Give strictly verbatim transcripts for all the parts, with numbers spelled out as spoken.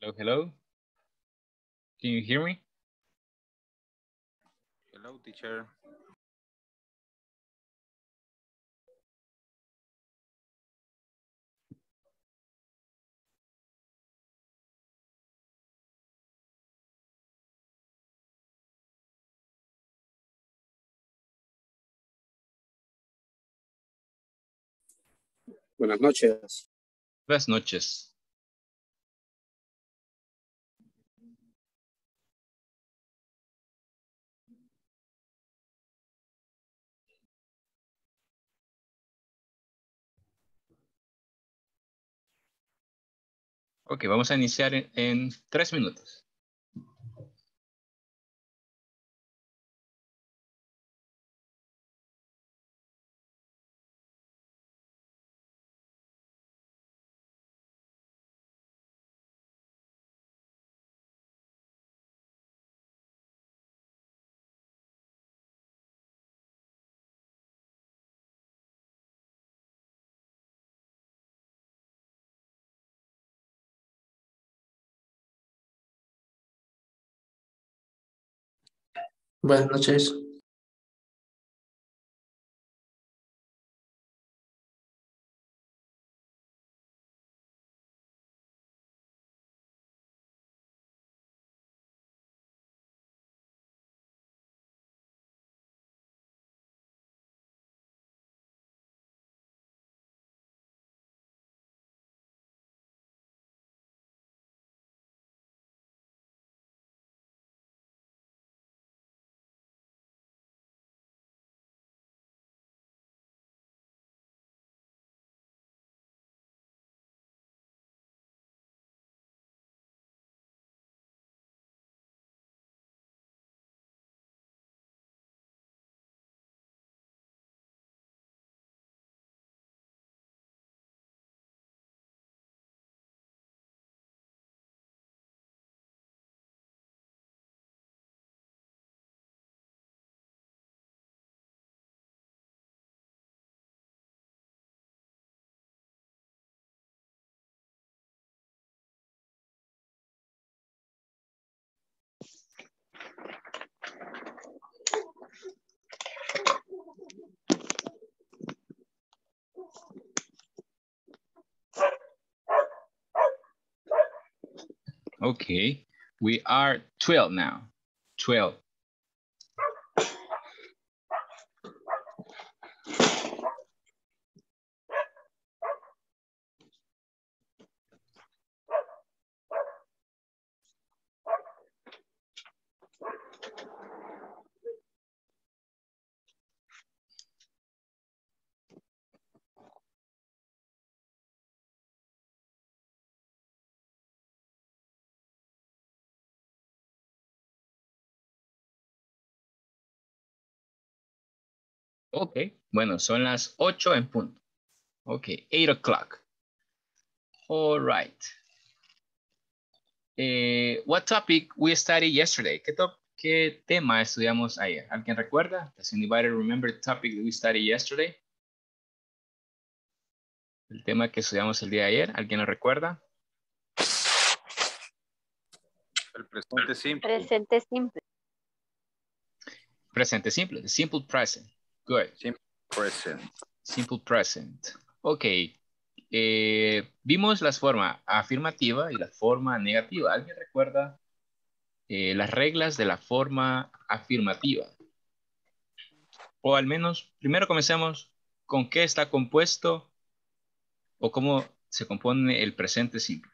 Hello, hello. Can you hear me? Hello, teacher. Buenas noches. Buenas noches. Ok, vamos a iniciar en, en tres minutos. Buenas noches. Okay, we are twelve now. twelve. Ok, bueno, son las ocho en punto. Ok, eight o'clock. All right. Eh, what topic we studied yesterday? ¿Qué, top, ¿Qué tema estudiamos ayer? ¿Alguien recuerda? Does anybody remember the topic that we studied yesterday? El tema que estudiamos el día de ayer, ¿alguien lo recuerda? El presente simple. Presente simple. Presente simple, the simple present. Good. Simple present. Simple present. Ok. Eh, vimos la forma afirmativa y la forma negativa. ¿Alguien recuerda eh, las reglas de la forma afirmativa? O al menos, primero comencemos con qué está compuesto o cómo se compone el presente simple.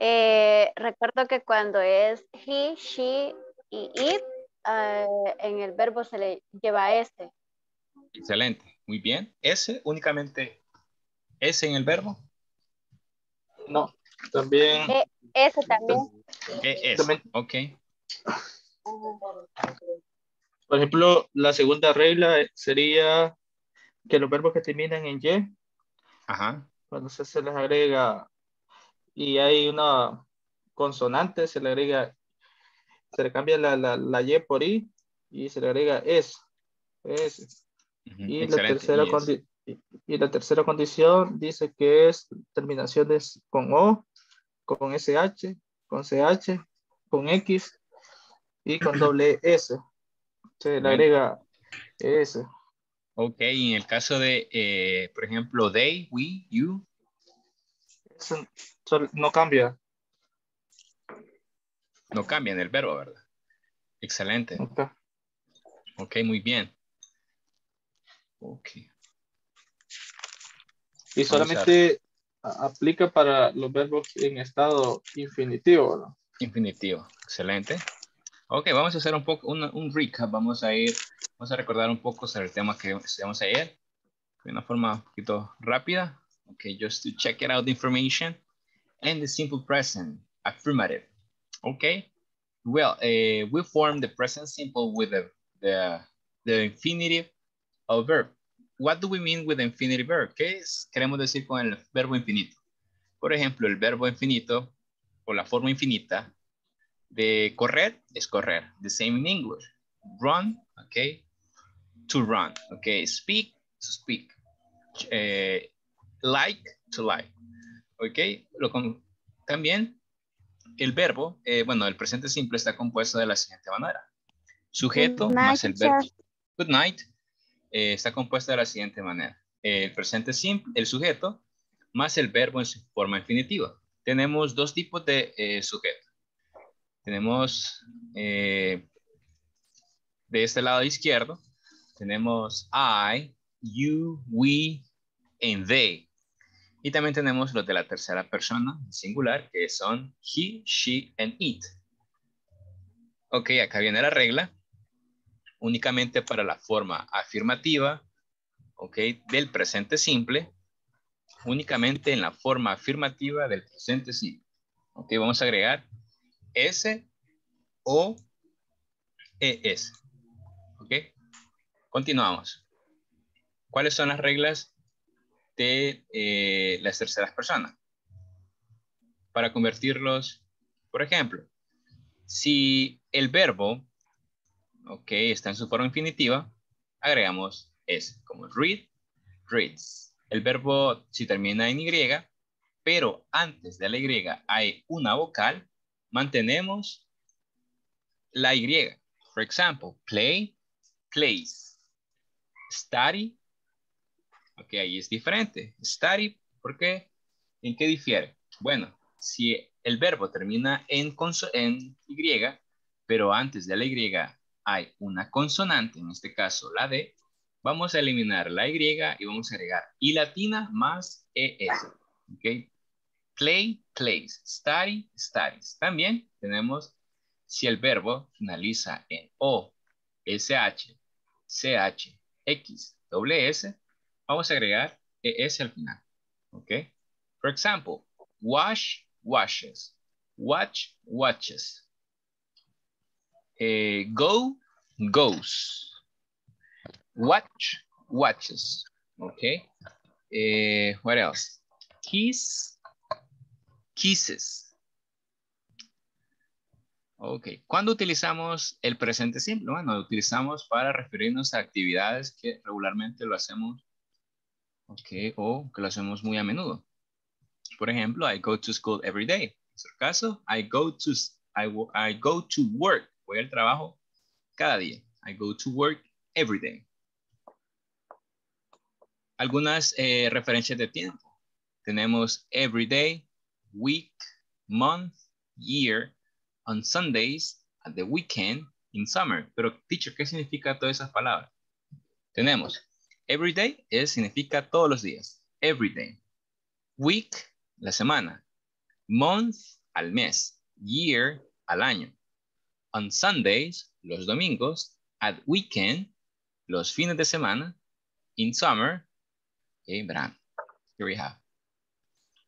Eh, recuerdo que cuando es he, she y it, uh, en el verbo se le lleva S. Excelente, muy bien. S, únicamente S en el verbo. No, también. Eh, S también. Eh, S, también. Ok. Por ejemplo, la segunda regla sería que los verbos que terminan en Y, ajá, cuando se, se les agrega y hay una consonante, se le agrega, se le cambia la, la, la Y por I y se le agrega es. es. Uh-huh. Y, la tercera y, es. y la tercera condición dice que es terminaciones con O, con S H, con C H, con X y con doble S. Se le agrega S. Ok, y en el caso de, eh, por ejemplo, they, we, you. Eso no cambia. No cambia en el verbo, ¿verdad? Excelente. Okay. Ok, muy bien. Ok. Y solamente aplica para los verbos en estado infinitivo, ¿no? Infinitivo, excelente. Ok, vamos a hacer un poco, un, un recap. Vamos a ir, vamos a recordar un poco sobre el tema que estudiamos ayer. De una forma un poquito rápida. Ok, just to check it out the information. And the simple present, affirmative. Okay, well, uh, we form the present simple with the, the, the infinitive of verb. What do we mean with infinitive verb? ¿Qué es? Queremos decir con el verbo infinito. Por ejemplo, el verbo infinito o la forma infinita de correr es correr. The same in English. Run, okay, to run. Okay, speak, to speak. Uh, like, to like. Okay, lo con también. El verbo, eh, bueno, el presente simple está compuesto de la siguiente manera. Sujeto más el verbo. Good night. Eh, está compuesto de la siguiente manera. El presente simple, el sujeto, más el verbo en su forma infinitiva. Tenemos dos tipos de eh, sujeto. Tenemos, eh, de este lado izquierdo, tenemos I, you, we, and they. Y también tenemos los de la tercera persona, singular, que son he, she, and it. Ok, acá viene la regla. Únicamente para la forma afirmativa, ok, del presente simple. Únicamente en la forma afirmativa del presente simple. Ok, vamos a agregar S o E S. Ok, continuamos. ¿Cuáles son las reglas de eh, las terceras personas? Para convertirlos, por ejemplo, si el verbo, ok, está en su forma infinitiva, agregamos es, como read, reads. El verbo, si termina en Y, pero antes de la Y hay una vocal, mantenemos la Y. Por ejemplo, play, plays. Study. Ok, ahí es diferente. Study, ¿por qué? ¿En qué difiere? Bueno, si el verbo termina en, en Y, pero antes de la Y hay una consonante, en este caso la D, vamos a eliminar la Y y vamos a agregar I latina más E S. Ok, play, plays, study, studies. También tenemos, si el verbo finaliza en O, S H, C H, X, S S, vamos a agregar es al final, ¿ok? Por ejemplo, wash, washes, watch, watches, eh, go, goes, watch, watches, ¿ok? Eh, what else? Kiss, kisses. Ok, ¿cuándo utilizamos el presente simple? Bueno, lo utilizamos para referirnos a actividades que regularmente lo hacemos. Ok, o que lo hacemos muy a menudo. Por ejemplo, I go to school every day. En su caso, I go to, I, I go to work. Voy al trabajo cada día. I go to work every day. Algunas eh, referencias de tiempo. Tenemos every day, week, month, year, on Sundays, at the weekend, in summer. Pero, teacher, ¿qué significa todas esas palabras? Tenemos every day es, significa todos los días. Every day. Week, la semana. Month, al mes. Year, al año. On Sundays, los domingos. At weekend, los fines de semana. In summer, en verano. Here we have.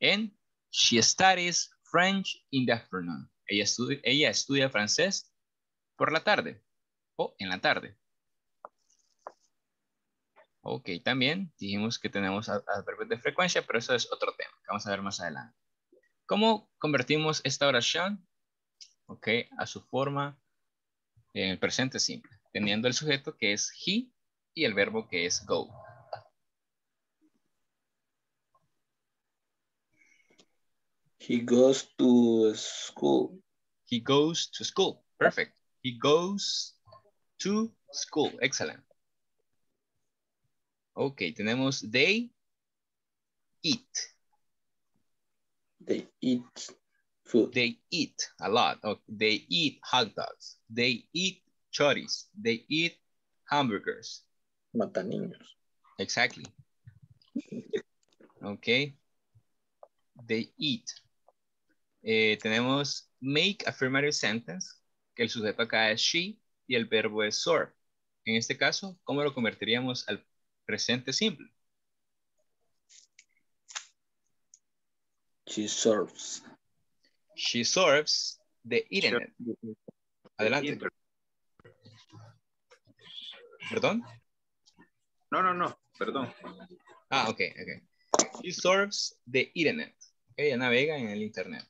And she studies French in the afternoon. Ella estudia, ella estudia francés por la tarde o en la tarde. Ok, también dijimos que tenemos adverbios de frecuencia, pero eso es otro tema que vamos a ver más adelante. ¿Cómo convertimos esta oración, ok, a su forma en el presente simple? Teniendo el sujeto que es he y el verbo que es go. He goes to school. He goes to school. Perfect. He goes to school. Excellent. Ok, tenemos they eat. They eat food. They eat a lot. Okay. They eat hot dogs. They eat choris. They eat hamburgers. Mataninos. Exactly. Ok. They eat. Eh, tenemos make affirmative sentence, que el sujeto acá es she y el verbo es soar. En este caso, ¿cómo lo convertiríamos al presente simple? She serves. She serves the internet. Adelante. ¿Perdón? No, no, no, perdón. Ah, ok, ok. She serves the internet. Ella navega en el internet.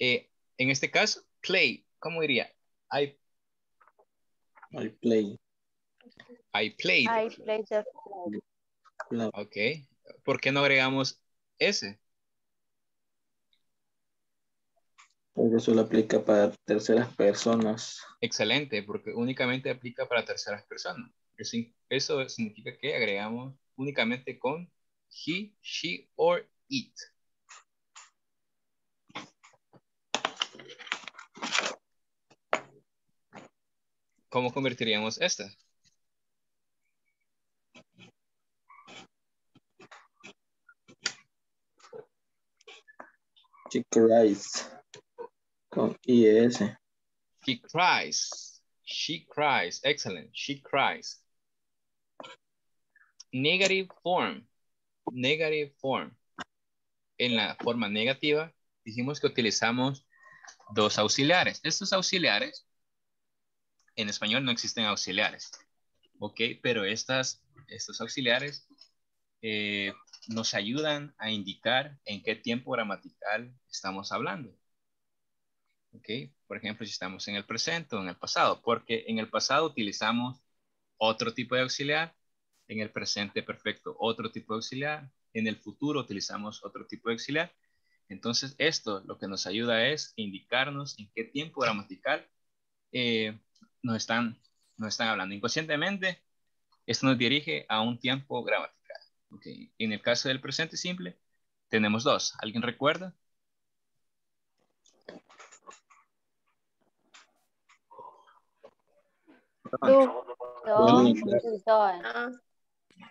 Eh, en este caso, play. ¿Cómo diría? I, I play. I play. I play the football. Ok. ¿Por qué no agregamos ese? Porque solo aplica para terceras personas. Excelente, porque únicamente aplica para terceras personas. Eso significa que agregamos únicamente con he, she, or it. ¿Cómo convertiríamos esta? She cries. Con is. She cries. She cries. Excellent. She cries. Negative form. Negative form. En la forma negativa dijimos que utilizamos dos auxiliares. Estos auxiliares, en español no existen auxiliares. Ok, pero estas, estos auxiliares eh, nos ayudan a indicar en qué tiempo gramatical estamos hablando. Okay. Por ejemplo, si estamos en el presente o en el pasado, porque en el pasado utilizamos otro tipo de auxiliar, en el presente perfecto otro tipo de auxiliar, en el futuro utilizamos otro tipo de auxiliar. Entonces esto lo que nos ayuda es indicarnos en qué tiempo gramatical eh, nos, están, nos están hablando. Inconscientemente, esto nos dirige a un tiempo gramatical. Okay. En el caso del presente simple, tenemos dos. ¿Alguien recuerda? Do, do, do.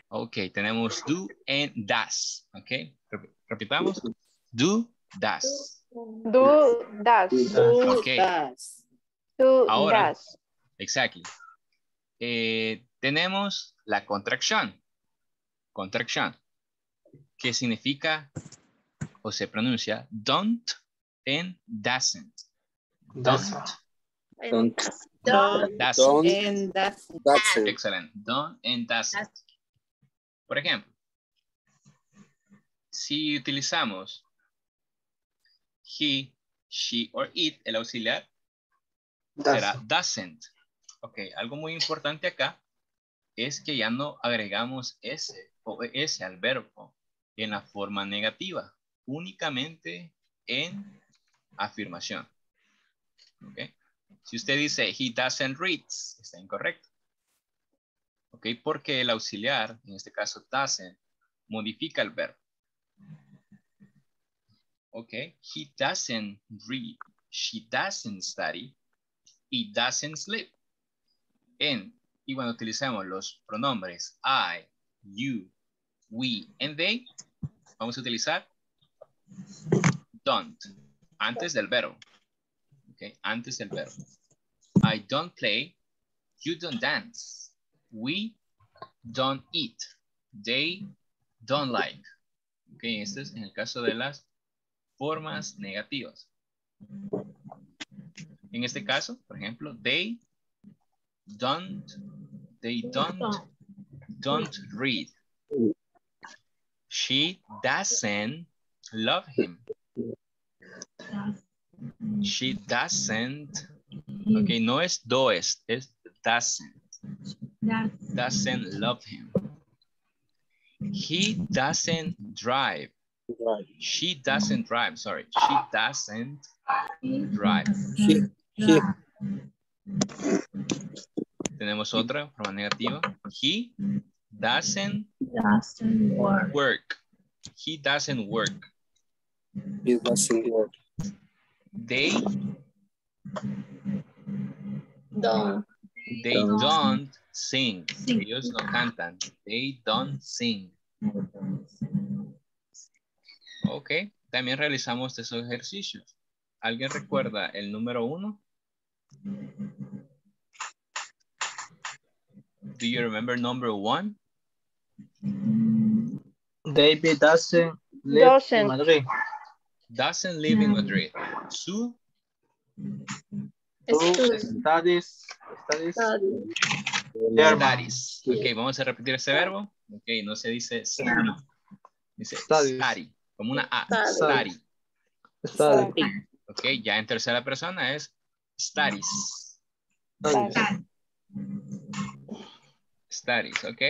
Ok, tenemos do and das. Ok, repitamos. Do, das. Do, das. Ok. Do, ahora, das. Exactly. Eh, tenemos la contracción. Contracción. Que significa o se pronuncia don't and doesn't. Doesn't. Don't. Don't, don't, don't and that's, that's it. Excellent. Don't and that's it. Por ejemplo, si utilizamos he, she, or it, el auxiliar doesn't. Será doesn't. Ok, algo muy importante acá es que ya no agregamos ese o ese al verbo en la forma negativa, únicamente en afirmación. Ok. Si usted dice, he doesn't read, está incorrecto. Ok, porque el auxiliar, en este caso doesn't, modifica el verbo. Ok, he doesn't read, she doesn't study, he doesn't sleep. En, y cuando utilizamos los pronombres I, you, we, and they, vamos a utilizar don't, antes del verbo. Okay, antes del verbo. I don't play, you don't dance, we don't eat, they don't like. Ok, este es en el caso de las formas negativas. En este caso, por ejemplo, they don't, they don't, don't read. She doesn't love him. She doesn't. Okay, no es does, es doesn't. Doesn't love him. He doesn't drive. She doesn't drive. Sorry, she doesn't drive. She, she. Tenemos otra forma negativa. He doesn't, doesn't work. work. He doesn't work. He doesn't work. They don't. They don't, don't sing. sing. Ellos no cantan. They don't sing. Ok, también realizamos esos ejercicios. ¿Alguien recuerda el número uno? Do you remember number one? David doesn't live doesn't. in Madrid. Doesn't live in Madrid. Su studies. Studies. Studies. Ok, vamos a repetir ese verbo. Ok, no se dice study. Dice study. Como una A. Study. Study. Ok, ya en tercera persona es studies. Studies. Studies, ok.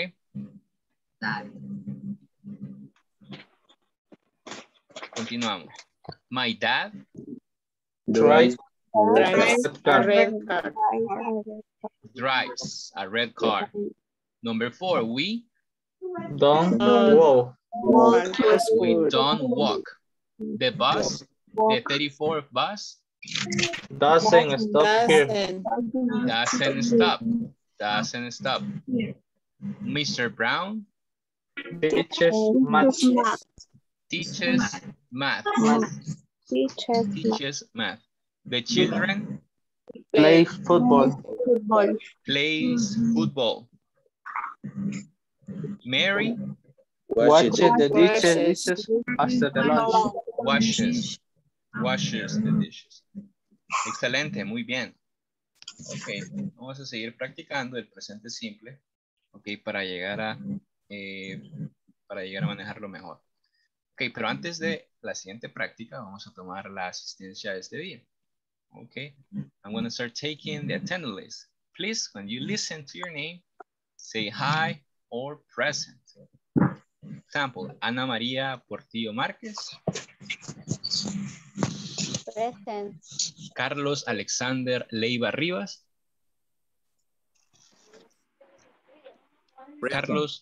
Continuamos. My dad drives a red car. Drives a red car. Number four, we don't walk. We don't walk. The bus, the thirty-fourth bus, doesn't stop here. Doesn't stop. Doesn't stop. Mister Brown teaches math. Teaches math. Teaches, teaches math. math. The children play football. football. Plays football. Mary watches the dishes after the lunch. Washes. Washes the dishes. Excelente, muy bien. Ok, vamos a seguir practicando el presente simple, ok, para llegar a, eh, para llegar a manejarlo mejor. Ok, pero antes de la siguiente práctica, vamos a tomar la asistencia de este día. Ok, I'm going to start taking the attendee list. Please, when you listen to your name, say hi or present. Example, Ana María Portillo Márquez. Present. Carlos Alexander Leiva Rivas. Present. Carlos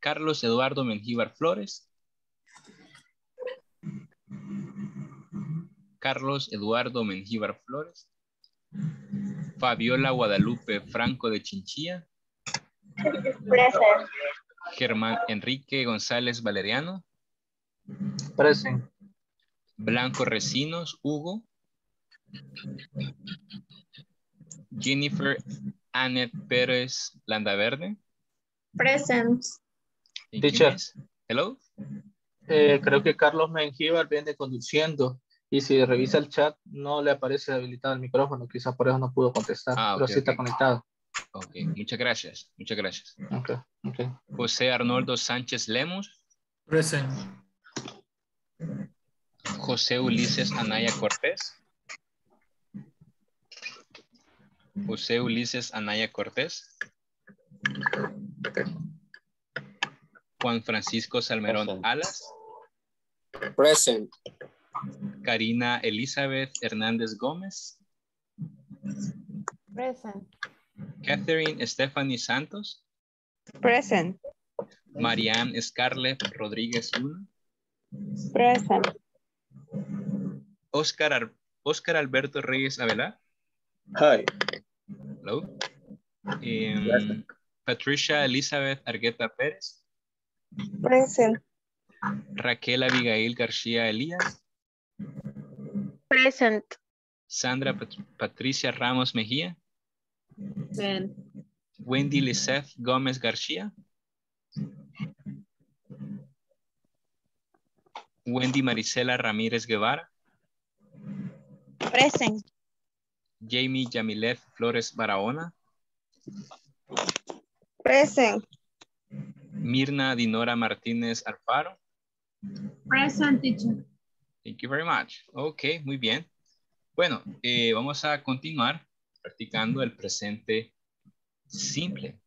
Carlos Eduardo Menjívar Flores. Carlos Eduardo Menjívar Flores. Fabiola Guadalupe Franco de Chinchilla. Present. Germán Enrique González Valeriano. Present. Blanco Recinos, Hugo. Jennifer Anet Pérez Landaverde. Present. Teacher. Hello. Eh, creo que Carlos Menjívar viene conduciendo y si revisa el chat no le aparece habilitado el micrófono, quizás por eso no pudo contestar, ah, okay, pero sí okay. está conectado. Ok, muchas gracias, muchas gracias. Okay, okay. José Arnoldo Sánchez Lemos. Present. José Ulises Anaya Cortés. José Ulises Anaya Cortés. Juan Francisco Salmerón Present. Alas. Present. Karina Elizabeth Hernández Gómez. Present. Catherine Stephanie Santos. Present. Marianne Scarlett Rodríguez Luna. Present. Oscar, Ar Oscar Alberto Reyes Avela. Hi. Hello. Um, Patricia Elizabeth Argueta Pérez. Present. Raquel Abigail García Elías. Present. Sandra Pat Patricia Ramos Mejía. Present. Wendy Lisseth Gómez García. Wendy Maricela Ramírez Guevara. Present. Jamie Yamilet Flores Barahona. Present. Mirna Dinora Martínez Alfaro. Present, teacher. Thank you very much. Ok, muy bien. Bueno, eh, vamos a continuar practicando el presente simple.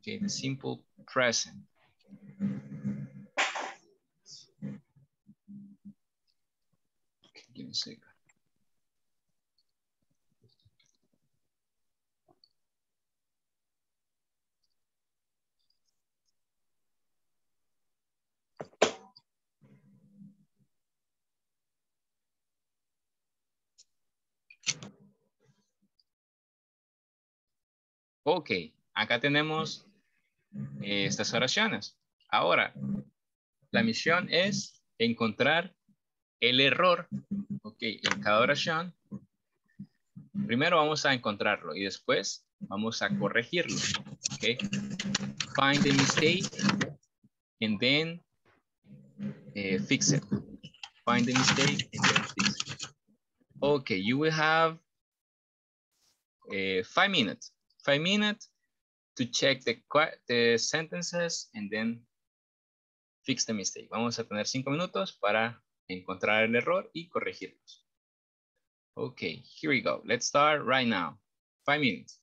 Okay, the simple present. Okay, give me a second. Ok, acá tenemos eh, estas oraciones. Ahora, la misión es encontrar el error. Ok, en cada oración, primero vamos a encontrarlo y después vamos a corregirlo. Ok, find the mistake and then eh, fix it. Find the mistake and then fix it. Ok, you will have eh, five minutes. Five minutes to check the, the sentences and then fix the mistake. Vamos a tener cinco minutos para encontrar el error y corregirlos. Okay, here we go. Let's start right now. Five minutes.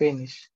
finish.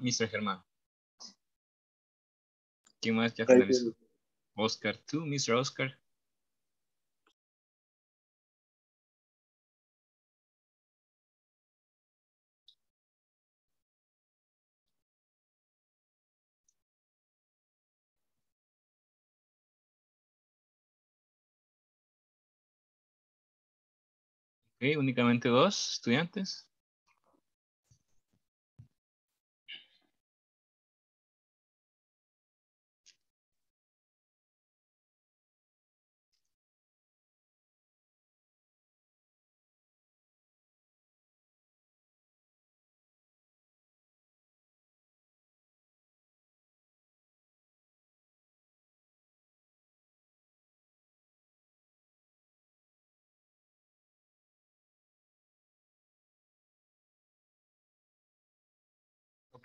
mister Germán. ¿Quién más ya finalizó? Oscar two, mister Oscar. Ok, únicamente dos estudiantes.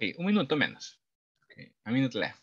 Okay, un minuto menos. Okay, a minute left.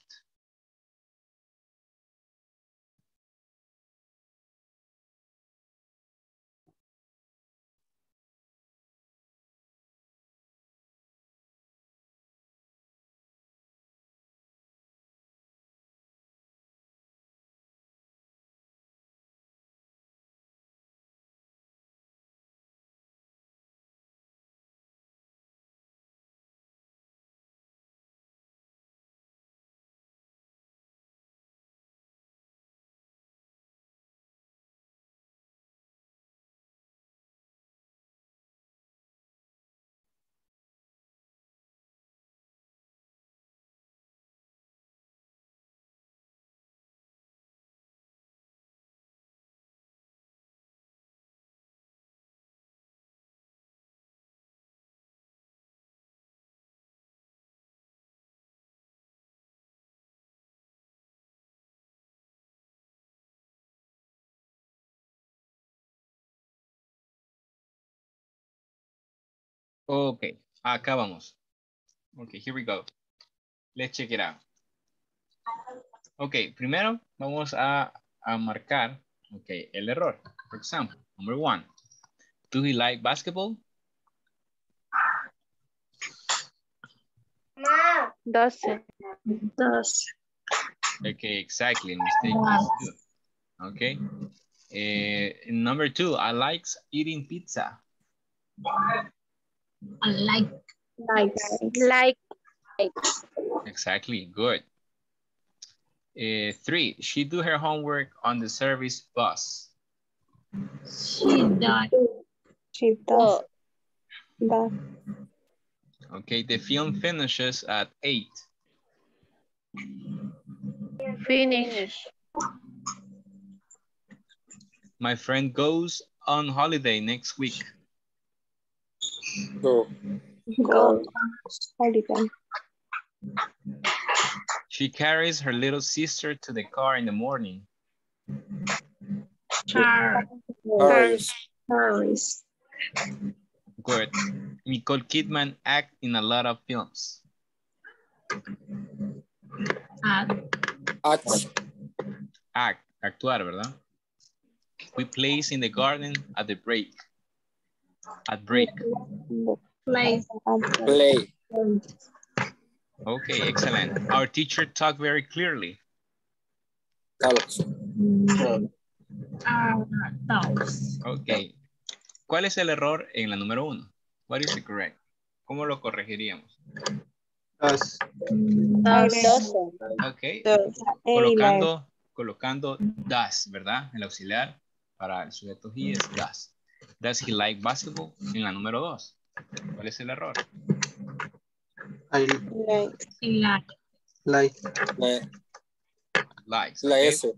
Ok, acá vamos. Ok, here we go. Let's check it out. Ok, primero vamos a, a marcar okay, el error. Por ejemplo, number one. Do he like basketball? No. Does. Does. Ok, exactly. Mistake is two. Ok. Uh, number two, I like eating pizza. I like. Like. Like. Exactly. Good. Uh, three. She do her homework on the service bus. She does. She does. Okay. The film finishes at eight. Finish. My friend goes on holiday next week. Go. Go. Holiday. She carries her little sister to the car in the morning. Car Carries. Carries. Good. Nicole Kidman acts in a lot of films. Act. Act. Act. Actuar, ¿verdad? We play in the garden at the break. At break. Play. Play. Okay, excellent. Our teacher talked very clearly. Talks. Uh, talks. Okay. ¿Cuál es el error en la número uno? What is it correct? ¿Cómo lo corregiríamos? Dos. Dos. Okay. Dos. Colocando, colocando does, ¿verdad? El auxiliar para el sujeto he es does. Does he like basketball? En la número dos. ¿Cuál es el error? I like. Like. Like. Like. Likes, la okay. S.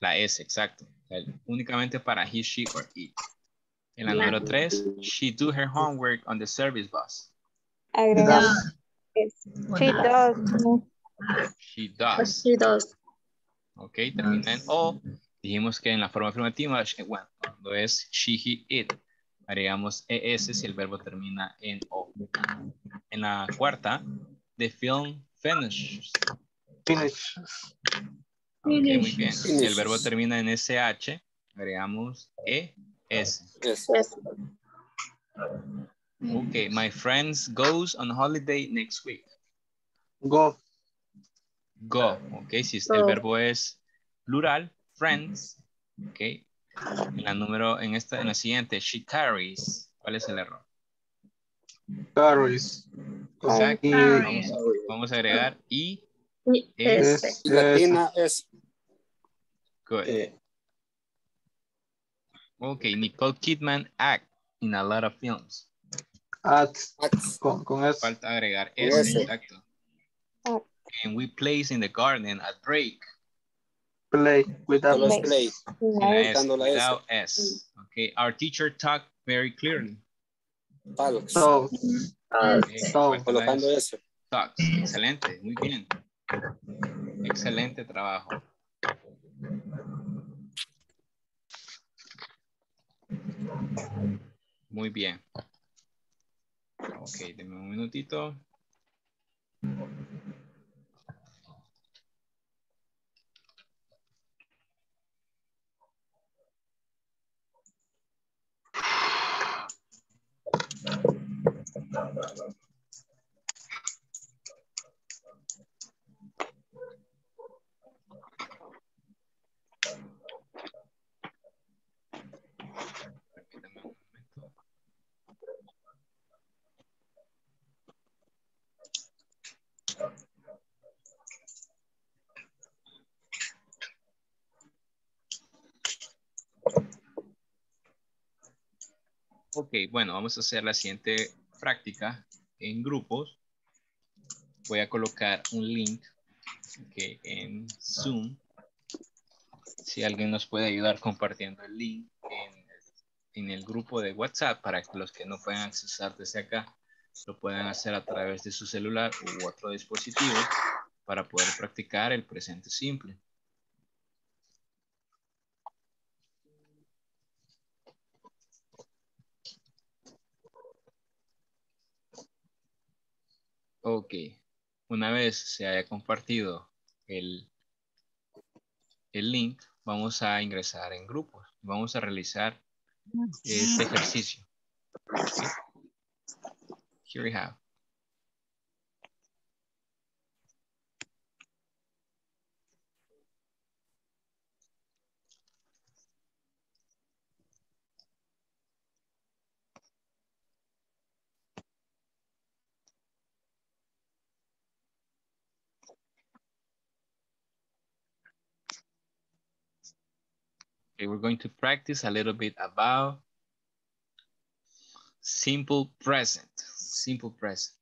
La S, exacto. El, únicamente para he, she, or it. En la like. Número tres, she do her homework on the service bus. I does. She does. She does. She does. Ok, terminan. O dijimos que en la forma afirmativa, bueno, cuando es she, he, it, agregamos es si el verbo termina en o. En la cuarta, the film finishes. Finish. Okay, muy bien. Si el verbo termina en sh, agregamos es. Yes. Ok, my friends goes on holiday next week. Go. Go. Ok, si el verbo es plural, friends. Ok. En la número, en esta, en la siguiente, she carries. ¿Cuál es el error? Carries. Exacto. Vamos a, vamos a agregar I. S. S. Latina S. Good. Eh. Ok, Nicole Kidman act in a lot of films. Act. Con, con S. Falta agregar S. S. Exacto. Oh. And we play in the garden at break. Play without play. Play. S, without S. Okay, our teacher talked very clearly. Talks. So, okay. So, colocando S. Talks. Excelente, muy bien. Excelente trabajo. Muy bien. Ok, denme un minutito. Ok, bueno, vamos a hacer la siguiente práctica en grupos. Voy a colocar un link okay, en Zoom. Si alguien nos puede ayudar compartiendo el link en, en el grupo de WhatsApp para que los que no puedan accesar desde acá lo puedan hacer a través de su celular u otro dispositivo para poder practicar el presente simple. Ok, una vez se haya compartido el, el link, vamos a ingresar en grupos. Vamos a realizar este ejercicio. Okay. Here we have. Okay, we're going to practice a little bit about simple present, simple present.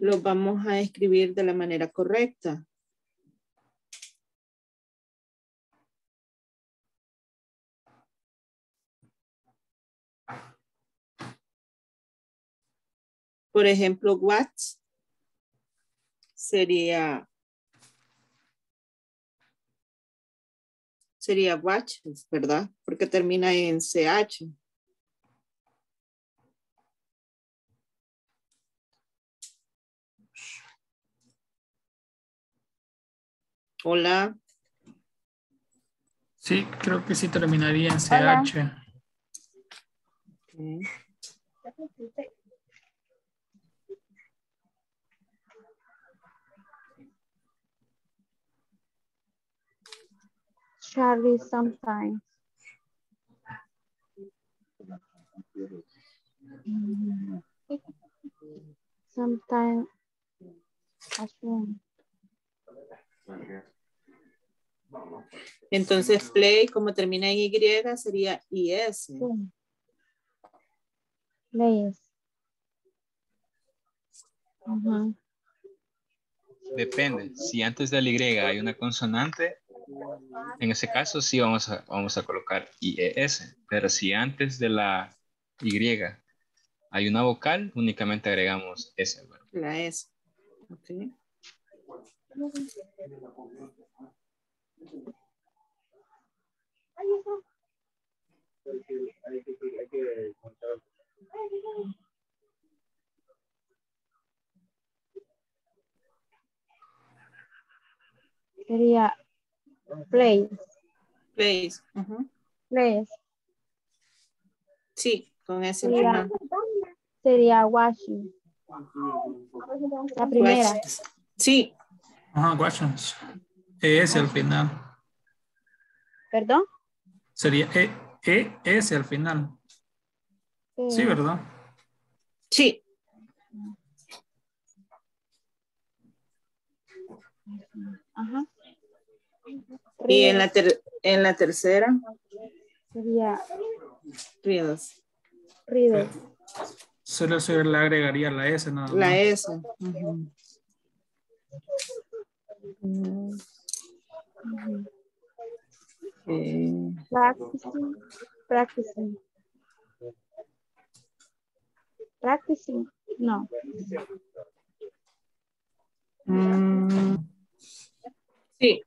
Los vamos a escribir de la manera correcta. Por ejemplo, what sería sería watches, ¿verdad? Porque termina en ch. Hola. Sí, creo que sí terminaría en ch. Hola. Okay. Charlie, sometimes. Sometimes. Entonces, play, como termina en Y, sería I S. Sí. Plays. Uh-huh. Depende. Si antes de la Y hay una consonante, en ese caso sí vamos a, vamos a colocar I E S, pero si antes de la Y hay una vocal, únicamente agregamos S. La S. Okay. Sería Place. Place. Uh-huh. Place. Sí, con ese sería, sería washing. La primera. Washings. Sí. Ajá, washing. E S al final. ¿Perdón? Sería E S al final. Sí. Sí, ¿verdad? Sí. Ajá. Y en la, ter en la tercera sería Ridos. Ridos. Solo se le agregaría la S, nada más. La S. Uh-huh. Uh-huh. Uh-huh. Practicing. Practicing. Practicing. No. Mm. Sí.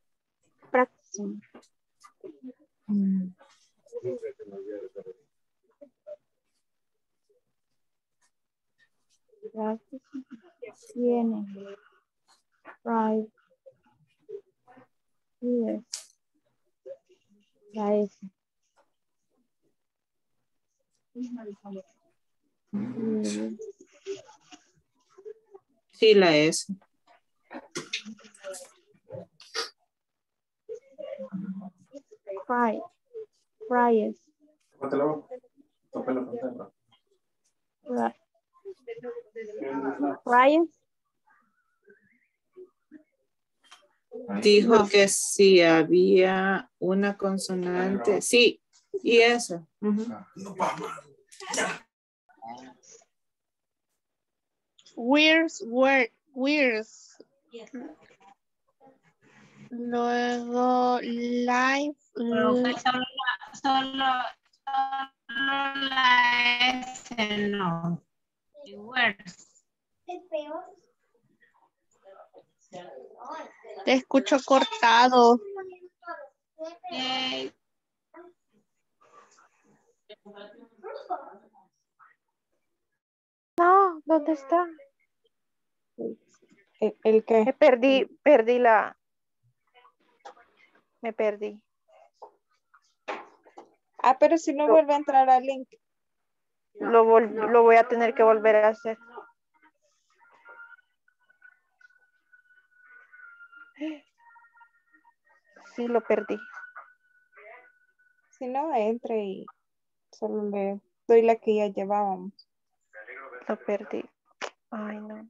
Tiene right yes la S sí la S Fry. Fries. Fries. Dijo que si había una consonante. Sí, y eso. Uh-huh. Where's, where, where's. Yes. Luego, live. Pero solo, solo, solo la S, no. Y words. Te escucho cortado. Eh. No, ¿dónde está? ¿El, el qué? Perdí, perdí la... Me perdí. Ah, pero si no, no vuelve a entrar al link. Lo, vol no. lo voy a tener que volver a hacer. Sí, lo perdí. Si no, entre y solo le doy la que ya llevábamos. Lo perdí. Ay, no.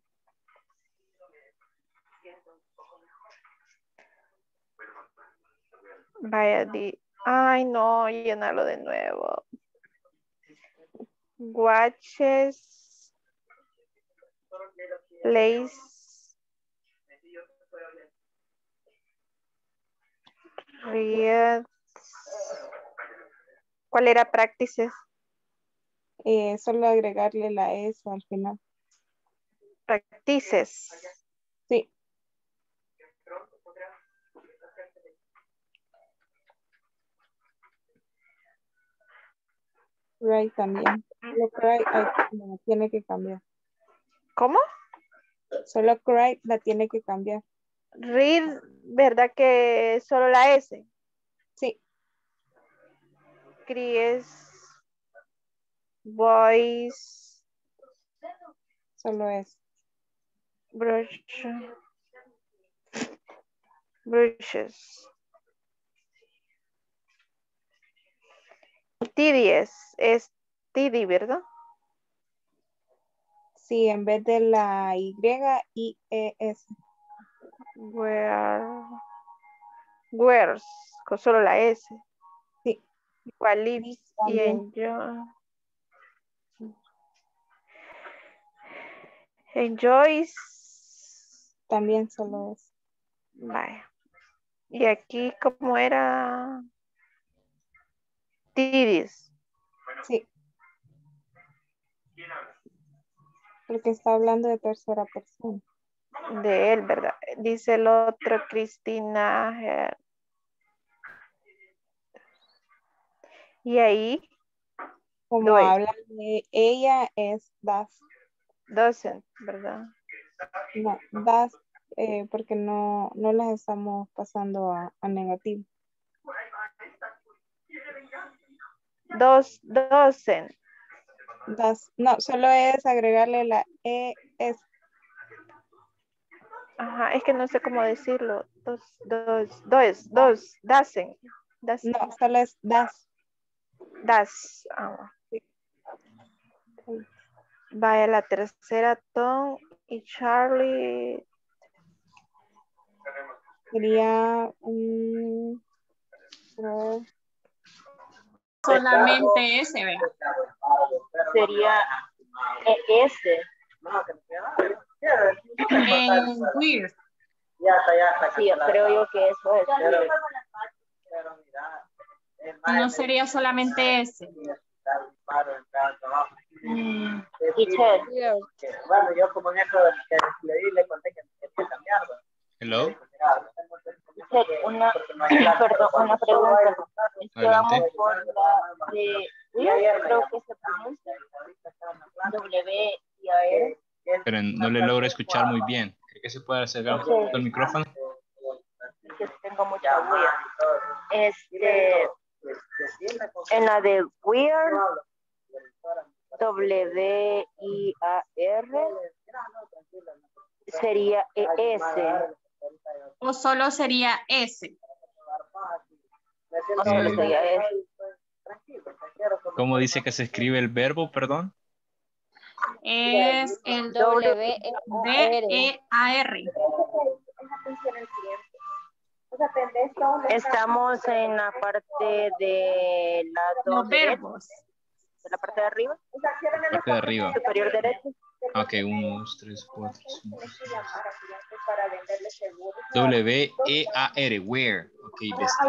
Vaya, di. Ay, no, llenarlo de nuevo. watches, plays, reads. ¿Cuál era practices? Eh, solo agregarle la S al final. Practices. Sí. Right también. Solo cry la tiene que cambiar. ¿Cómo? Solo cry la tiene que cambiar. Read, ¿verdad que solo la S? Sí. Cries, boys, solo es brush, brushes, tidies, es tidy, ¿verdad? Sí, en vez de la Y, I, E, S. Where, where's, con solo la S. Igual lives y enjoy. Enjoys. También solo es. Vaya. Y aquí como era. Tidis. Sí. Porque está hablando de tercera persona. De él, ¿verdad? Dice el otro, Cristina. Eh, Y ahí, como doy. Habla de ella, es das. Doesn't, ¿verdad? No, das, eh, porque no, no las estamos pasando a, a negativo. Dos, doesn't. Das, no, solo es agregarle la E S. Ajá, es que no sé cómo decirlo. Dos, dos, dos, dos, doesn't. doesn't. No, solo es das. Das. Oh. Vaya la tercera, Tom y Charlie. Sería um, uh, solamente ese, ¿verdad? Sería ese. En weird. Sí, creo yo que eso es. Pero mira. No sería solamente ese. Mm. Bueno, yo como en eso le di, le conté que empecé a cambiar. Hello. Una, perdón, una pregunta. Es que vamos por la de Will, creo que se pronuncia W y A R. Pero no le logro escuchar muy bien. ¿Cree que se puede acercar un poquito el micrófono? Que tengo mucha huella. Este... En la de weird, W I A R, sería E S. O solo sería S. O solo eh, sería S. ¿Cómo dice que se escribe el verbo, perdón? Es el W E A R. Estamos en la parte de la los verbos. ¿De la parte de arriba? La parte de arriba. Superior derecho. Ok, uno, dos, tres, cuatro, cinco, seis. W E A R, where. Ok,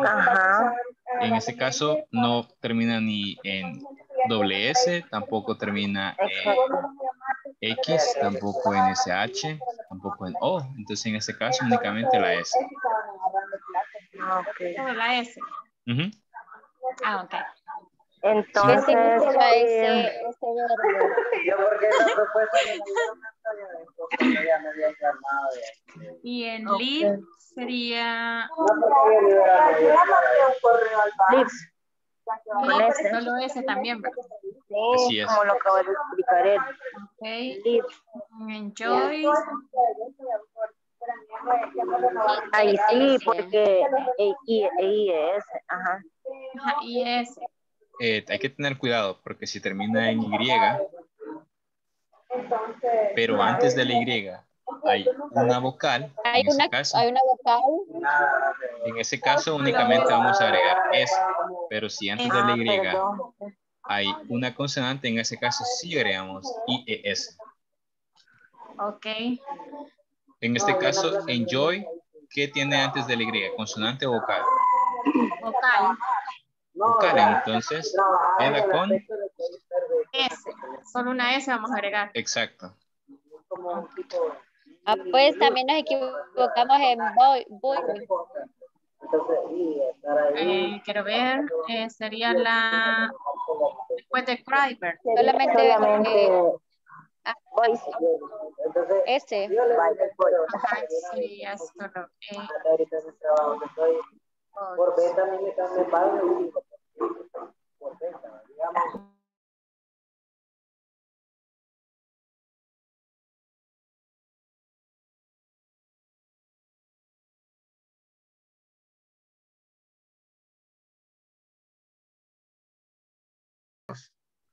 ajá. En este caso no termina ni en doble S, tampoco termina en X, tampoco en S H, tampoco en O. Entonces en este caso únicamente la S. Okay. Sobre la S. Uh-huh. Ah, ok. Entonces, ¿qué significa ese, ese verbo? Yo porque la propuesta de la vida ya me había llamado. Y en okay. Live sería... Lives. Con ese. Solo ese también. Sí, como lo acabo de explicar él. Ok. Lives. Enjoy. Yeah. Ahí sí, porque I E S, ajá. I E S. Eh, hay que tener cuidado porque si termina en Y, pero antes de la Y hay una vocal. Hay, en una, ese caso, hay una vocal. En ese caso únicamente vamos a agregar S, pero si antes de la Y hay una consonante, en ese caso sí agregamos I E S. Ok. En este caso, enjoy, ¿qué tiene antes de la Y? ¿Consonante o vocal? Vocal. Vocal, entonces, queda con S. Solo una S vamos a agregar. Exacto. Ah, pues también nos equivocamos en boy. boy. Eh, quiero ver, eh, sería la después de cry, solamente eh, ah, este ajá, sí, esto no, eh. Por B también le cambié el baile. Por B, digamos.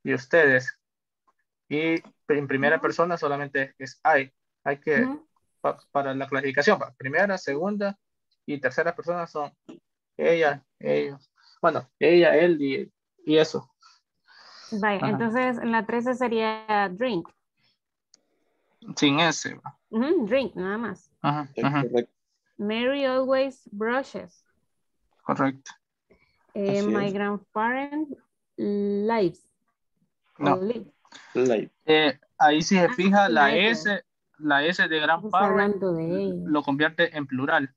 Y ustedes. Y en primera persona solamente es I. Hay que, uh-huh. pa, para la clasificación, pa, primera, segunda y tercera persona son ella, ellos. Bueno, ella, él y, y eso. Vale, entonces en la trece sería drink. Sin S. Uh-huh, drink, nada más. Ajá, ajá. Mary always brushes. Correcto. Eh, my es. grandparents lives. No. Live. Eh, ahí si se fija, ah, la live. S, la S de grandparent lo convierte en plural.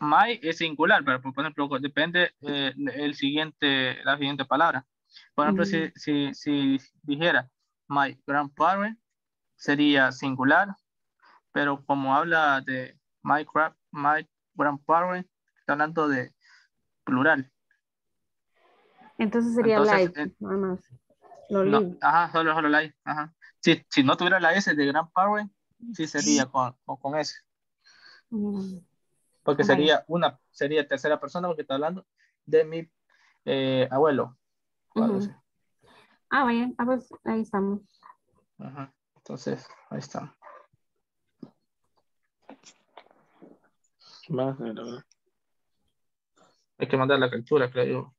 My es singular, pero por ejemplo, depende eh, el siguiente, la siguiente palabra. Por ejemplo, mm-hmm. si, si, si dijera my grandparent sería singular, pero como habla de my, my grandparent, está hablando de plural. Entonces sería Entonces, live, eh, nada más. Lo no, live. Ajá, solo, solo live. Ajá. Si, si no tuviera la S de grandparent, sí sería con, con, con S. Mm. Porque sería una, sería tercera persona porque está hablando de mi eh, abuelo. Uh-huh. Ah, vaya, ah, pues ahí estamos. Ajá. Entonces, ahí estamos. Hay que mandar la captura, creo yo.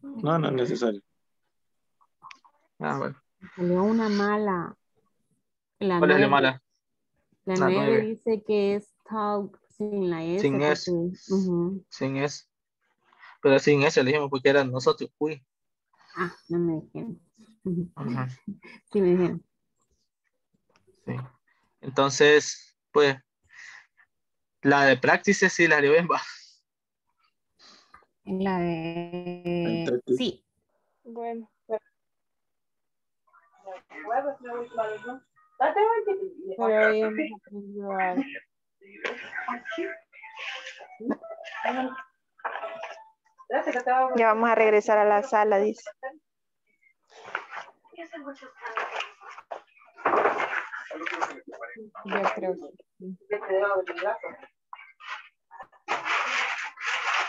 No, no es necesario. Ah, bueno. Salió una mala. La ¿Cuál es la mala? La nueve dice que es talk sin la S. Sin S. Uh-huh. Sin S. Pero sin S le dijimos porque eran nosotros. Uy. Ah, no me dijeron. Uh-huh. Sí me dijeron. Sí. Entonces, pues, la de practice sí la lleven va. La de... Entonces, sí. Bueno. Ya vamos a regresar a la sala, dice. Yo creo que...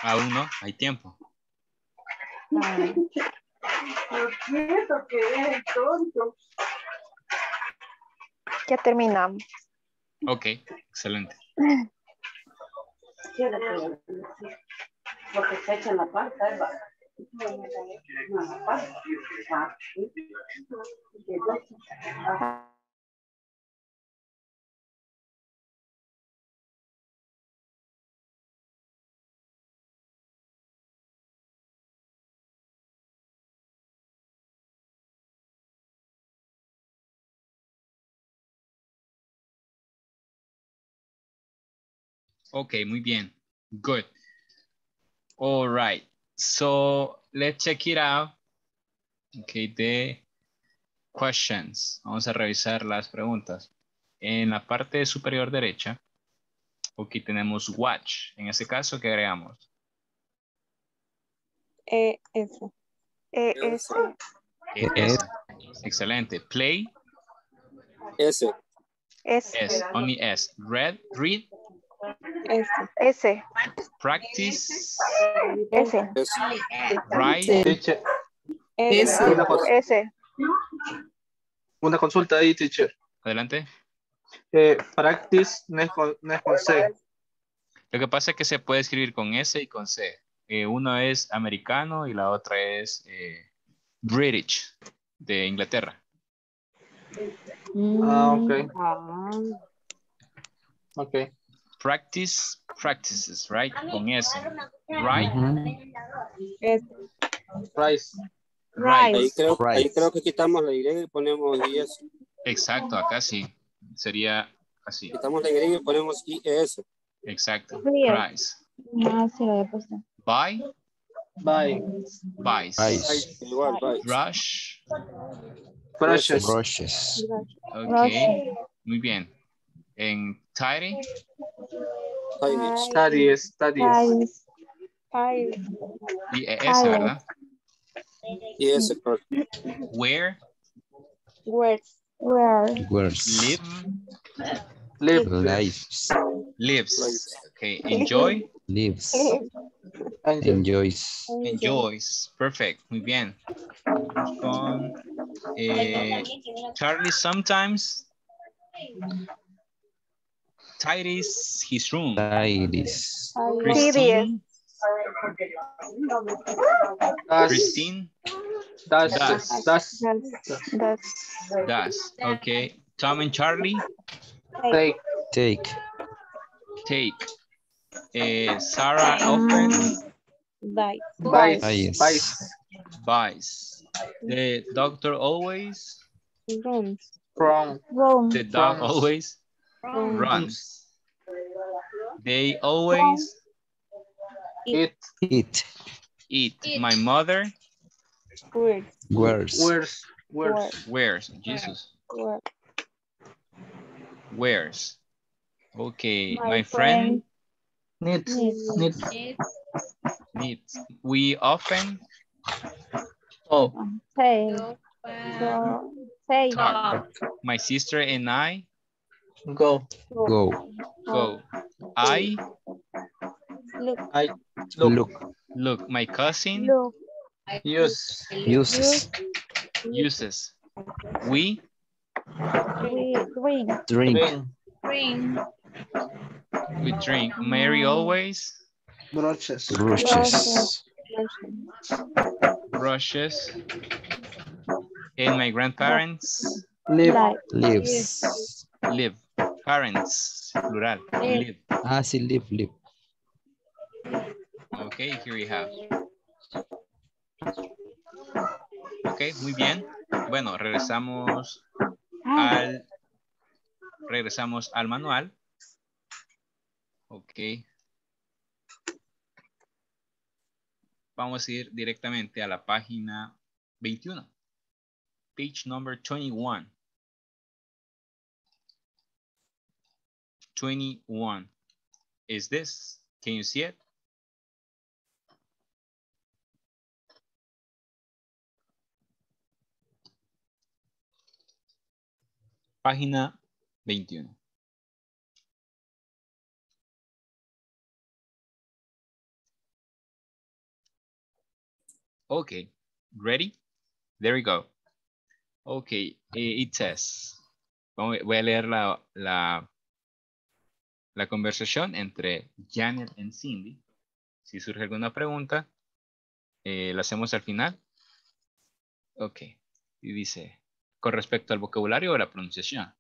Aún no, hay tiempo. Lo siento que es el tonto. Ya terminamos. Ok, excelente. Porque se echa la pasta, ¿eh? Ok, muy bien. Good. All right. So let's check it out. Ok, the questions. Vamos a revisar las preguntas. En la parte superior derecha, aquí tenemos watch. En ese caso, ¿qué agregamos? E S. E S. E S. Excelente. Play. S. S. S. Only S. Read. Read. S. S. Practice. S. Right. Teacher. S. S. Una consulta ahí, teacher. Adelante. Eh, practice no es, con, no es con C. Lo que pasa es que se puede escribir con S y con C. Eh, una es americano y la otra es eh, British, de Inglaterra. Ah, ok. Ah. Ok. Practice, practices, right? Con S. Right. Uh-huh. Rice. Rice. Ahí creo, Rice. Ahí creo que quitamos la Y y ponemos I S. Exacto, acá sí. Sería así. Quitamos la Y y ponemos I S. Exacto. Rice. No, se lo he puesto. Buy. Buy. Buy. Igual, buy. Brush. Brushes. Brushes. Ok. Muy bien. En tidy. Tidy. Tidy. Y es, ¿verdad? Y es where? Where? Where? Where? Live. Live. Lives. Lives. Okay. Enjoy. Lives. Enjoys. Enjoys. Perfect. Muy bien. Con, eh, Charlie sometimes tidies his room. Tidies. Tidies. Christine. Das. Das. Das. Das. Das. Okay. Tom and Charlie. Take. Take. Take. Uh, Sarah open. Buys. Buys. Buys. Buys. The doctor always. Runs. Wrong. The dog always. Runs. Runs. They always. Eat. Eat. Eat. Eat. My mother. Wears. Wears. Wears. Wears. Wears. Jesus. Wears. Wears. Okay. My, My friend. Knits. Knits. Knits. We often. Oh. Say. Say. Talk. My sister and I. Go. Go. Go. I. Look. I look. Look. Look. My cousin. Look. Use. Uses. Uses. We. We drink. Drink. Drink. We drink. Mary always. Brushes. Brushes. Brushes. And my grandparents. Live. Lives. Live. Parents. Plural. Live. Ah, sí, live, live. Okay, here we have. Okay, muy bien. Bueno, regresamos al regresamos al manual. Okay. Vamos a ir directamente a la página veintiuno. Page number twenty-one. twenty-one. Is this? Can you see it? Página veintiuno. Okay, ready? There we go. Okay, it says. Voy a leer la, la, la conversación entre Janet y Cindy. Si surge alguna pregunta, eh, la hacemos al final. Okay, y dice... Con respecto al vocabulario o la pronunciación.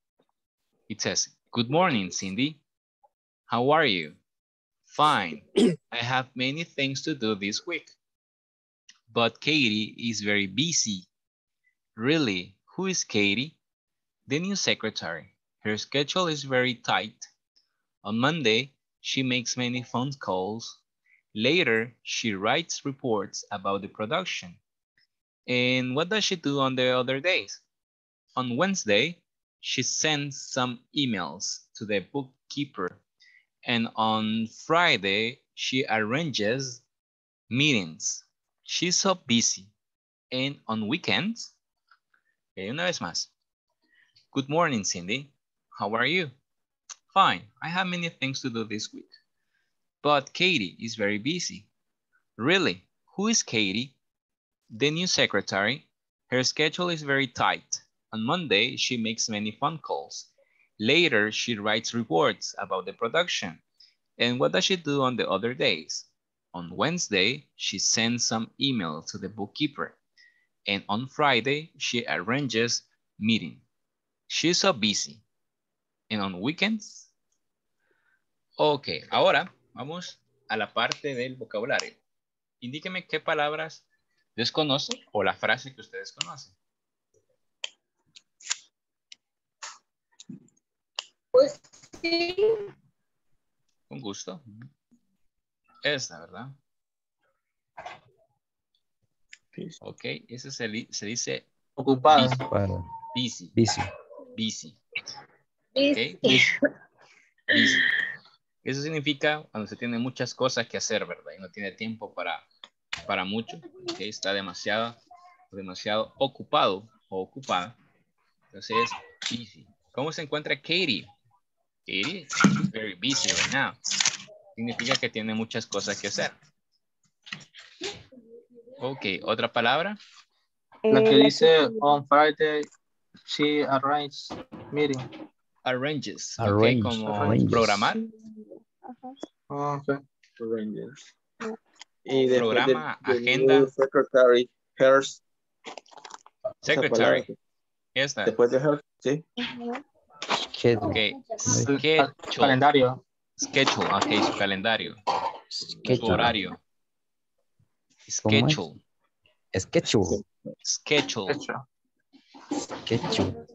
It says, good morning, Cindy. How are you? Fine. I have many things to do this week. But Katie is very busy. Really, who is Katie? The new secretary. Her schedule is very tight. On Monday, she makes many phone calls. Later, she writes reports about the production. And what does she do on the other days? On Wednesday, she sends some emails to the bookkeeper. And on Friday, she arranges meetings. She's so busy. And on weekends, okay, una vez más. Good morning, Cindy. How are you? Fine. I have many things to do this week. But Katie is very busy. Really? Who is Katie? The new secretary. Her schedule is very tight. On Monday, she makes many phone calls. Later, she writes reports about the production. And what does she do on the other days? On Wednesday, she sends some emails to the bookkeeper. And on Friday, she arranges meeting. She's so busy. And on weekends? Ok, ahora vamos a la parte del vocabulario. Indíqueme qué palabras desconoce o la frase que ustedes conocen. Pues sí. Con gusto. Esta, ¿verdad? Ok, ese se, se dice ocupada. Busy. Busy. Busy. Okay. Busy. Eso significa cuando se tiene muchas cosas que hacer, ¿verdad? Y no tiene tiempo para, para mucho. Okay. Está demasiado, demasiado ocupado o ocupada. Entonces, busy. ¿Cómo se encuentra Katie? Katie is very busy right now. Significa que tiene muchas cosas que hacer. Ok, ¿otra palabra? La que dice, on Friday, she arranges meeting. Arranges. Arrange, okay, como arranges. Programar. Uh-huh. Ok. Arranges. Y programa, de, de, de agenda. Secretary, hers. Secretary. Esta. Después de hers, sí. Okay. Schedule. Calendario. Schedule, ok, su calendario. Schedule. Su horario. Schedule. Schedule. Schedule. Schedule.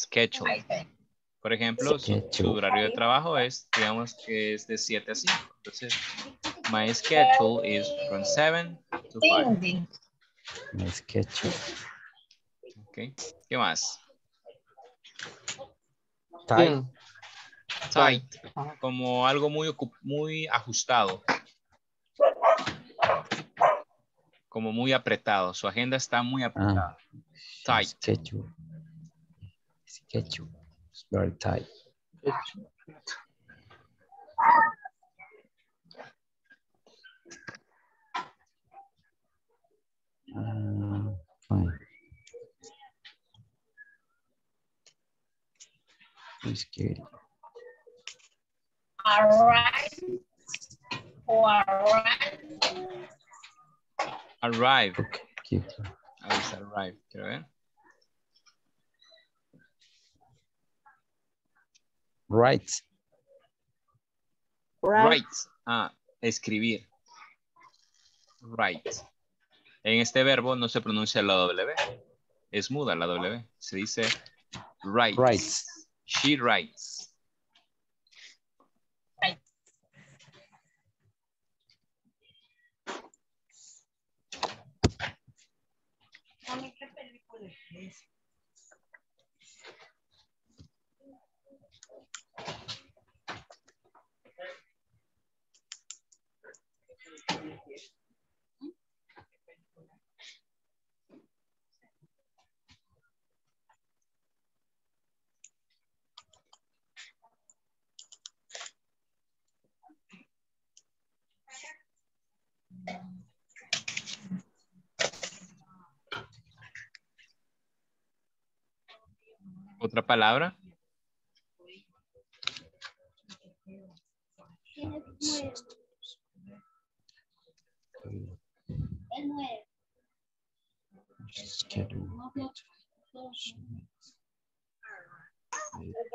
Schedule. Por ejemplo, schedule. Su, su horario de trabajo es, digamos que es de siete a cinco. Entonces, my schedule is from seven to five. My schedule. Ok. ¿Qué más? Time. Tight, como algo muy, muy ajustado, como muy apretado. Su agenda está muy apretada. Ah, tight. Schedule. Schedule. It's very tight. Uh, fine. I'm scared. Arrive. O arrive. Arrive. Okay. Arrive. Quiero ver. Right. Right. Ah, escribir. Right. En este verbo no se pronuncia la W. Es muda la W. Se dice write. Right. She writes. Otra palabra.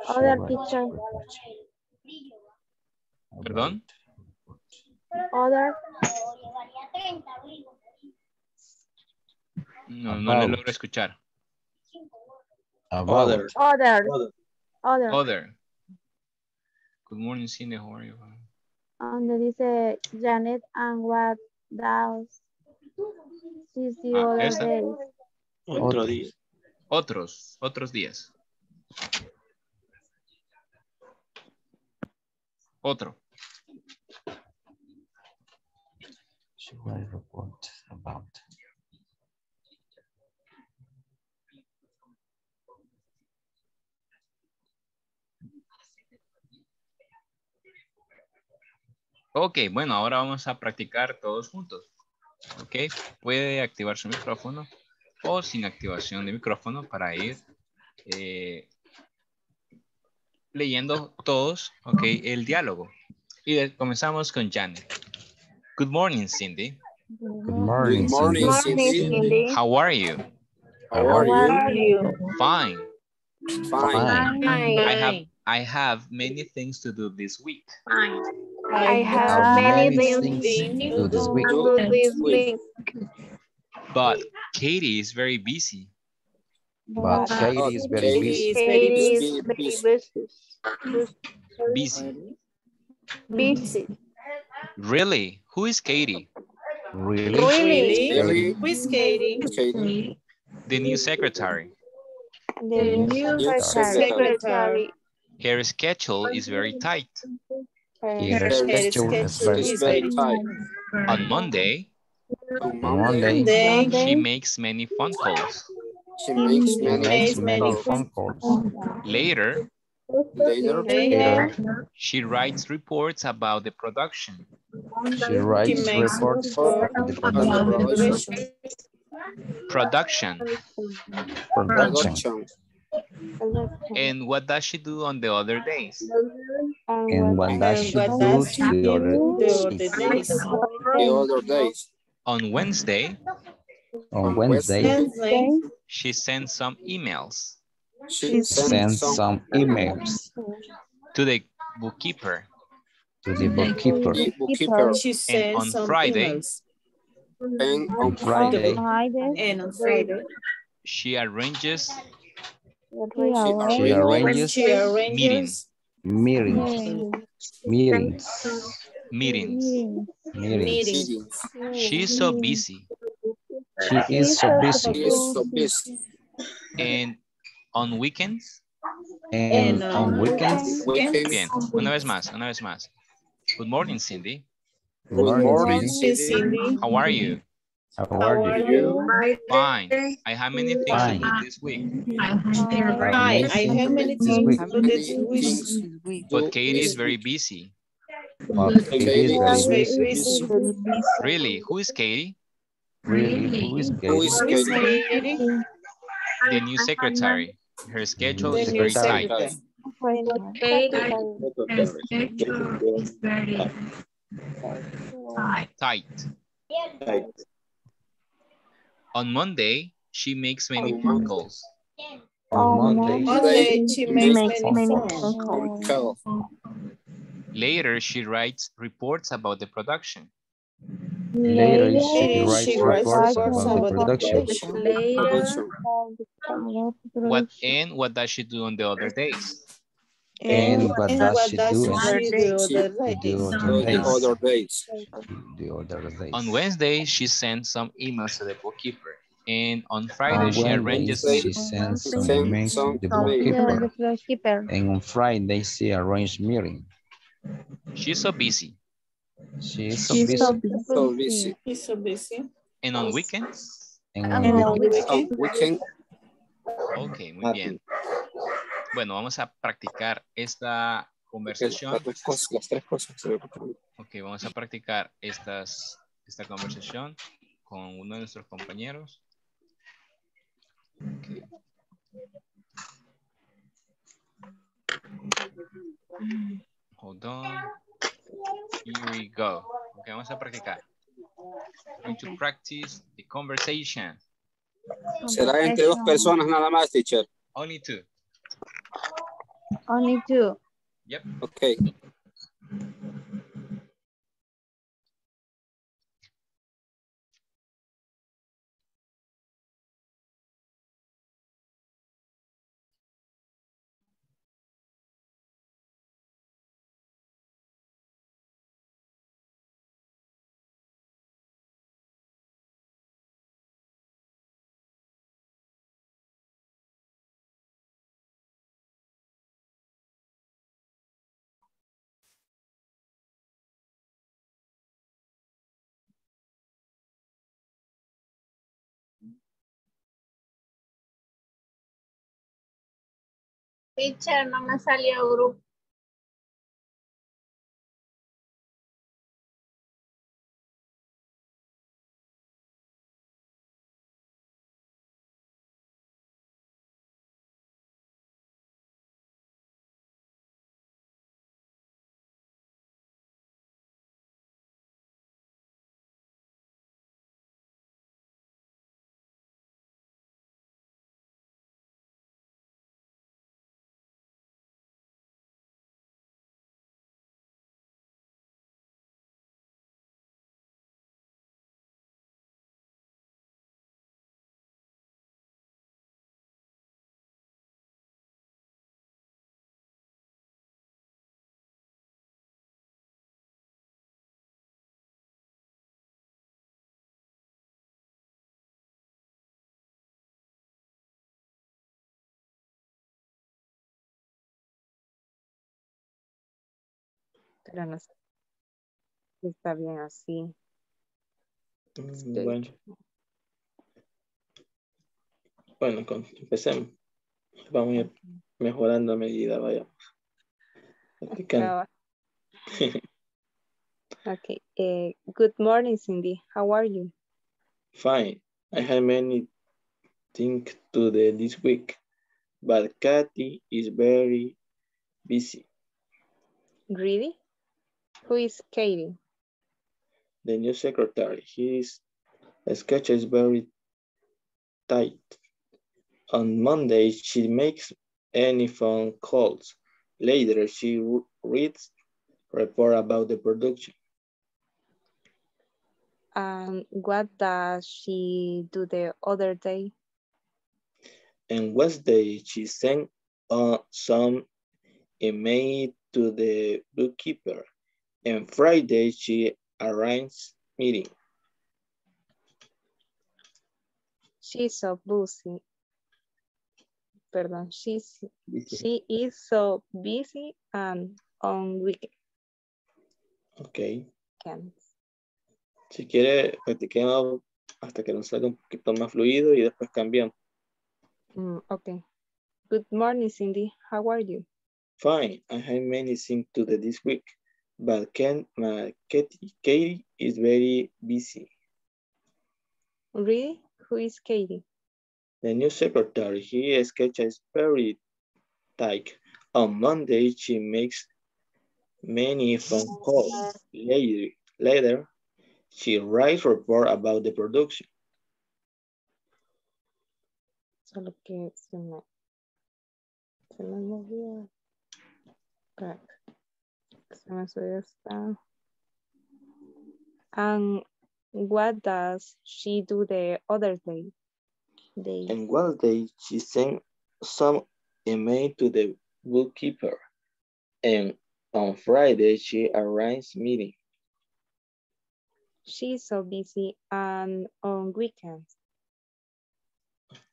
Other teacher. Perdón. Other. No, no le logro escuchar. Other. Other. Other. Other. Good morning, Cindy. How are you? Donde dice Janet and what does she see ah, other days? Otro día. Otros. Otros días. Otro. She will report about. Ok, bueno, ahora vamos a practicar todos juntos. Ok, puede activar su micrófono o sin activación de micrófono para ir eh, leyendo todos, ok, el diálogo. Y comenzamos con Janet. Good morning, Cindy. Good morning, Good morning Cindy. Cindy. How are you? How, How are, you? are you? Fine. Fine. Fine. Fine. I have I have many things to do this week. Fine. I have, I have many, many things, things to do this week. Do this week. But Katie is very busy. But Katie is very busy. Katie is very busy. Busy. Busy. Really? Who is Katie? Really? Really? really? Who is Katie? Katie? The new secretary. The new secretary. secretary. Her schedule is very tight. Her, Her schedule, schedule is very, is very tight. tight. On Monday, On Monday, Monday, she makes many phone calls. She makes many, makes many phone calls. Later, Later, Later, she writes reports about the production. She writes she reports for the production. Production. production. production. And what does she do on the other days? And what does she do the other days? On Wednesday, on Wednesday, she sends some emails. She sends some emails to the bookkeeper. To the bookkeeper. She sends on some Friday. Emails. And on Friday. And on Friday. She arranges. She arranges. She arranges meetings. Meetings. Meetings. Meetings. Meetings. She is so busy. She is so busy. She is so busy. And on weekends. And, and on, on weekends. weekends. Bien, una vez más, una vez más. Good morning, Cindy. Good morning, Good morning Cindy. Cindy. How are you? How are, How are you? you? Fine. I have many things Fine. to do this week. Fine. I have many things to do this week. But Katie is very busy. But Katie is very busy. Really, who is Katie? Really, who is Katie? Who is Katie? The new secretary. Her schedule is very tight. Her schedule is very tight. tight. tight. On Monday, she makes many phone calls. On Monday, Monday she makes many phone calls. Later, she writes reports about the production. Later, Later she writes she reports about the production. Later. What and what does she do on the other days? And, and what does what she does do on the other days? On Wednesday, she sends some emails to the bookkeeper, and on Friday on she arranges. She sends some emails to the bookkeeper, bookkeeper, and on Friday she arranges meeting. She's so busy. She is so busy. So, busy. so busy. She's so busy. And on weekends? And on and weekends. On weekend. Ok, muy bien. Bueno, vamos a practicar esta conversación. Las tres cosas, las tres cosas. Ok, vamos a practicar estas, esta conversación con uno de nuestros compañeros. Okay. Hold on. Here we go. Okay, vamos a practicar. We're going to practice the conversation. Será entre dos personas nada más, teacher. Only two. Only two. Yep. Okay. Teacher, no me salió grupo. Pero no sé. Está bien así. Mm, bueno. Bueno, con, empecemos. Vamos a ir mejorando a medida, vaya. Practicando. Okay. Uh, good morning, Cindy. How are you? Fine. I have many things to do this week, but Katie is very busy. Really? Who is Katie? The new secretary. His schedule is very tight. On Monday, she makes any phone calls. Later, she reads a report about the production. And what does she do the other day? And Wednesday, she sent uh, some email to the bookkeeper. And Friday, she arranges meeting. She's so busy. Perdón, she's, she is so busy and on weekend. Okay. Weekends. Si quiere, practiquemos hasta que nos salga un poquito más fluido y después cambiamos. Mm, okay. Good morning, Cindy. How are you? Fine. I have many things to do this week, but can my Katie, Katie is very busy. Really? Who is Katie? The new secretary, his schedule is very tight. On Monday, she makes many phone calls. Later, later she writes report about the production. Solo que se me, se me movió. Se me subió esta. And what does she do the other day? Day. And one day she sent some email to the bookkeeper, and on Friday she arranged meeting. She's so busy and on weekends.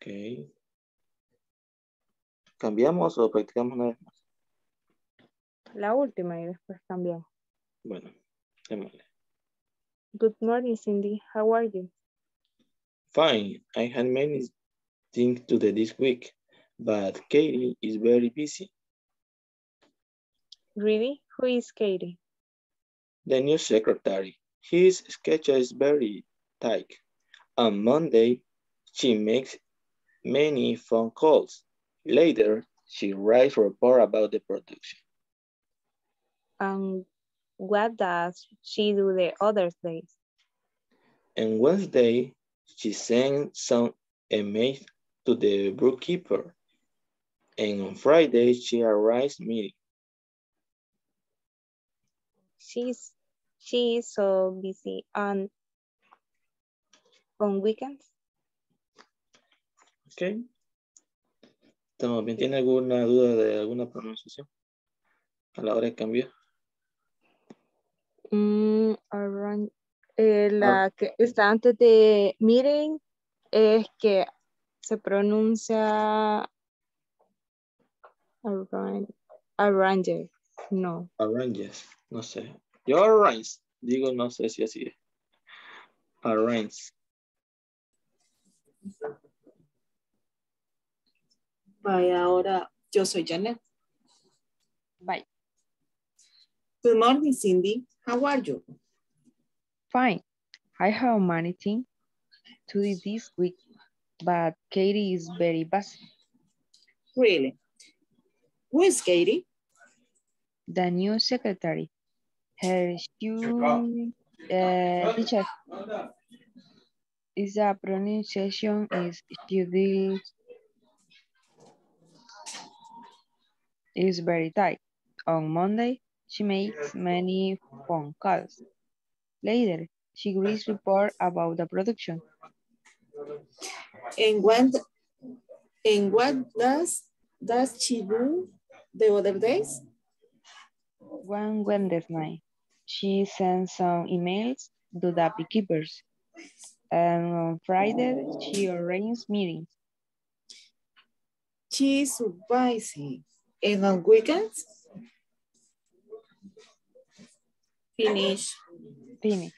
Okay. ¿Cambiamos o practicamos una vez más? La última y después cambiamos. Bueno, démosle. Good morning, Cindy. How are you? Fine, I had many things to do this week, but Katie is very busy. Really? Who is Katie? The new secretary. His schedule is very tight. On Monday, she makes many phone calls. Later, she writes a report about the production. And what does she do the other days? And Wednesday, she sent some email to the bookkeeper, and on Friday she arranged meeting. She's she is so busy on on weekends. Okay. ¿Estamos bien? ¿Tiene alguna duda de alguna pronunciación a la hora de cambiar? Mm, around. Eh, la ah. que está antes de meeting es que se pronuncia arrange, arrange no. Arranges, no sé. Yo arrange, digo no sé si así es. Arrange. Bye, ahora yo soy Janet. Bye. Good morning, Cindy. How are you? Fine. I have many things to do this week, but Katie is very busy. Really? Who is Katie? The new secretary. Her student uh, teacher. Is a pronunciation is she is very tight. On Monday, she makes many phone calls. Later, she reads report about the production. And when, and what does does she do the other days? One Wednesday night, she sends some emails to the bookkeepers, and on Friday she arranges meetings. She's busy, and on weekends. Finish. Finish.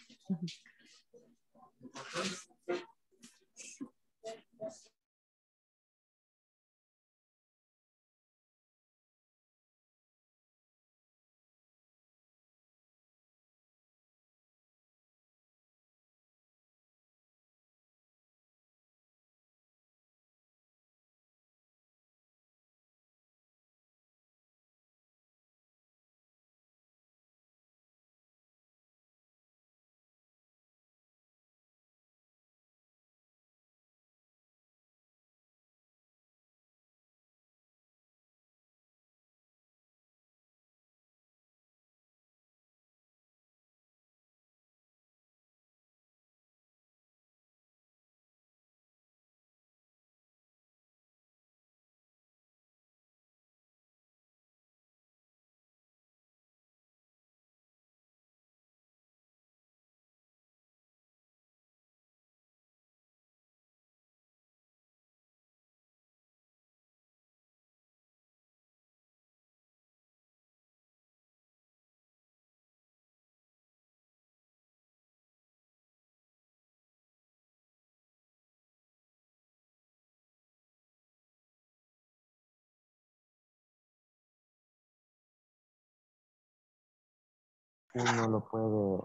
Uno lo puede,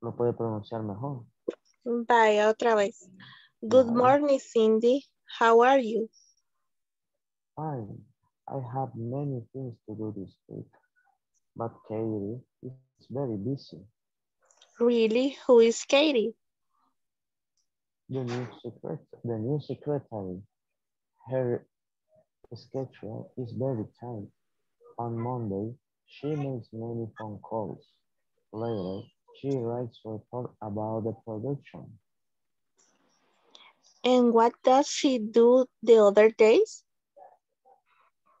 lo puede pronunciar mejor. Vaya, otra vez. Good morning, Cindy. How are you? Fine. I have many things to do this week. But Katie is very busy. Really? Who is Katie? The new secretary. The new secretary. Her schedule is very tight. On Monday, she makes many phone calls. Later, she writes a report about the production. And what does she do the other days?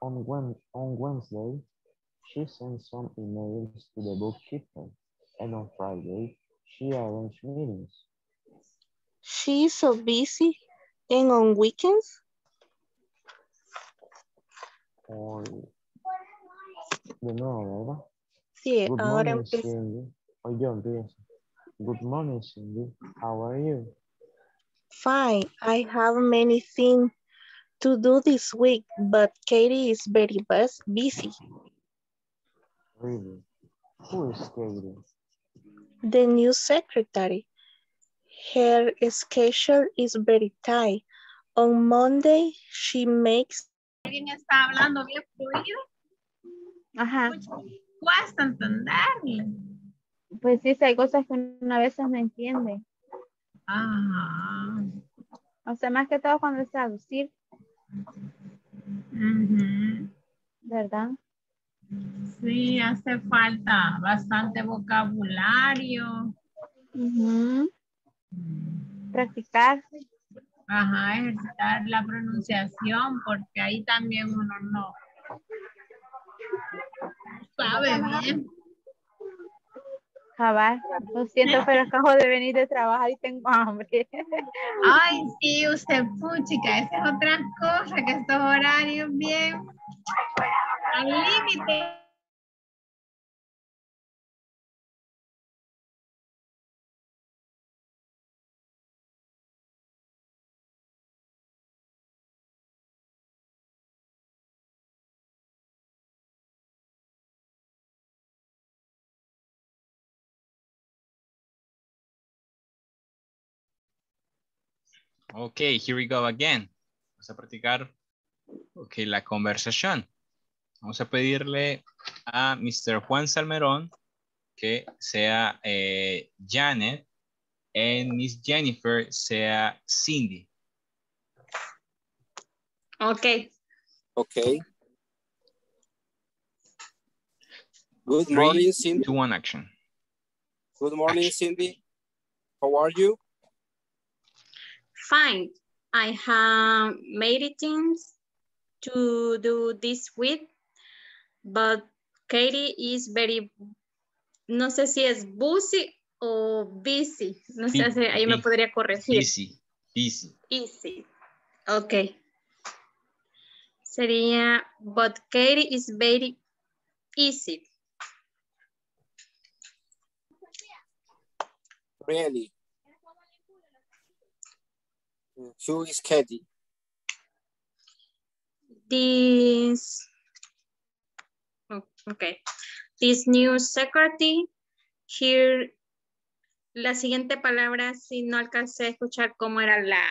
On, when, on Wednesday, she sends some emails to the bookkeeper. And on Friday, she arranges meetings. She's so busy. And on weekends? Or, de nuevo, ¿verdad? Sí, Good ahora empiezo. Oye, empiezo. Good morning, Cindy. How are you? Fine. I have many things to do this week, but Katie is very busy. Really? Who is Katie? The new secretary. Her schedule is very tight. On Monday, she makes... ¿Alguien está hablando bien fluido? Ajá. Cuesta entenderle. Pues sí, hay cosas que una vez no entiende. Ah. O sea, más que todo cuando es traducir. Uh-huh. ¿Verdad? Sí, hace falta bastante vocabulario. Uh-huh. Practicar. Ajá, ejercitar la pronunciación, porque ahí también uno no... Sabe bien. Cabal, lo siento, pero acabo de venir de trabajar y tengo hambre. Ay, sí, usted, puchica, esa es otra cosa, que estos horarios bien al límite. Okay, here we go again. Vamos a practicar okay, la conversación. Vamos a pedirle a mister Juan Salmerón que sea eh, Janet y miss Jennifer sea Cindy. Okay. Okay. Good morning, Cindy. Two, one, action. Good morning, action. Cindy. How are you? Fine. I have many things to do this week, but Katie is very, no sé si es busy o busy. No sé si ahí me podría corregir. Easy, easy. Easy. Okay. Sería, but Katie is very easy. Really. Who is Katie? This, oh, okay. This new secretary. Here, la siguiente palabra, si no alcancé a escuchar cómo era la,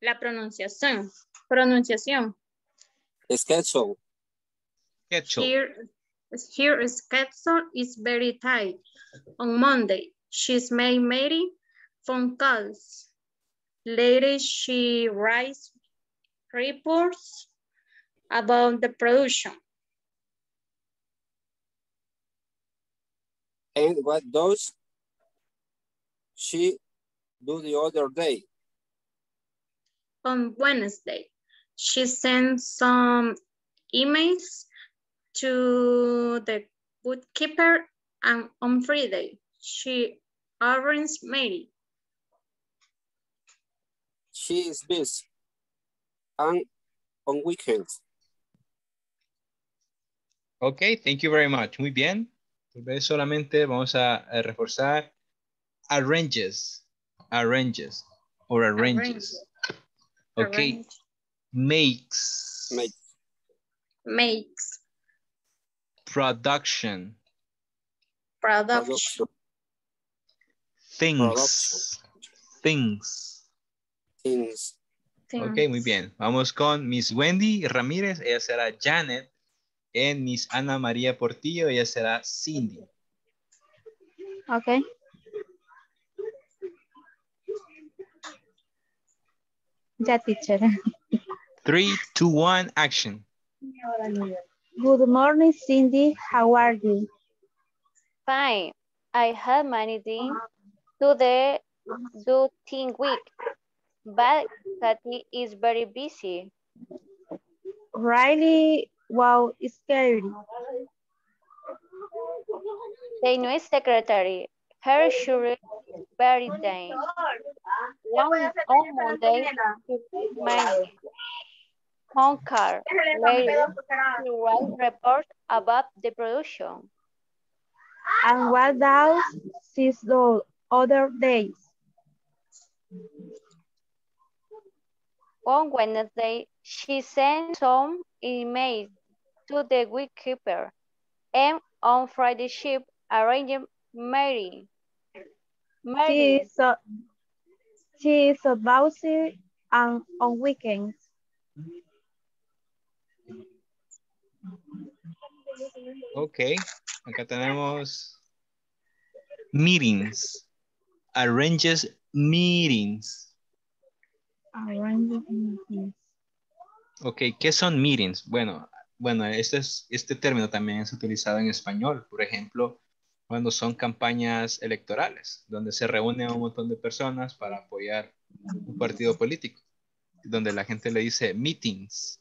la pronunciación. Pronunciación. Schedule. Here, here schedule is very tight. On Monday, she's made many phone calls. Later, she writes reports about the production. And what does she do the other day? On Wednesday, she sends some emails to the bookkeeper, and on Friday, she arranges Mary. She is busy, and on weekends. Okay, thank you very much. Muy bien. Solamente vamos a, a reforzar arranges, arranges, or arranges. Arrange. Okay. Arrange. Makes. Makes. Makes. Production. Production. Things. Production. Things. Things. Things. Ok, muy bien. Vamos con Miss Wendy Ramírez, ella será Janet. En Miss Ana María Portillo, ella será Cindy. Ok. Ya, teacher. Three, two, one, action. Good morning, Cindy. How are you? Fine. I had many things to the do thing week, but Katie is very busy. Really? Wow, it's scary. The new secretary, her sure is very day. One on Monday, my phone call, later to write reports about the production. And what does this do other days? On Wednesday, she sent some emails to the bookkeeper, and on Friday she arranged Mary. Mary. She is so, she is so busy and on weekends. Okay, acá tenemos meetings, arranges meetings. Arranges meetings. Ok, ¿qué son meetings? Bueno, bueno este, es, este término también es utilizado en español, por ejemplo, cuando son campañas electorales, donde se reúne un montón de personas para apoyar un partido político, donde la gente le dice meetings.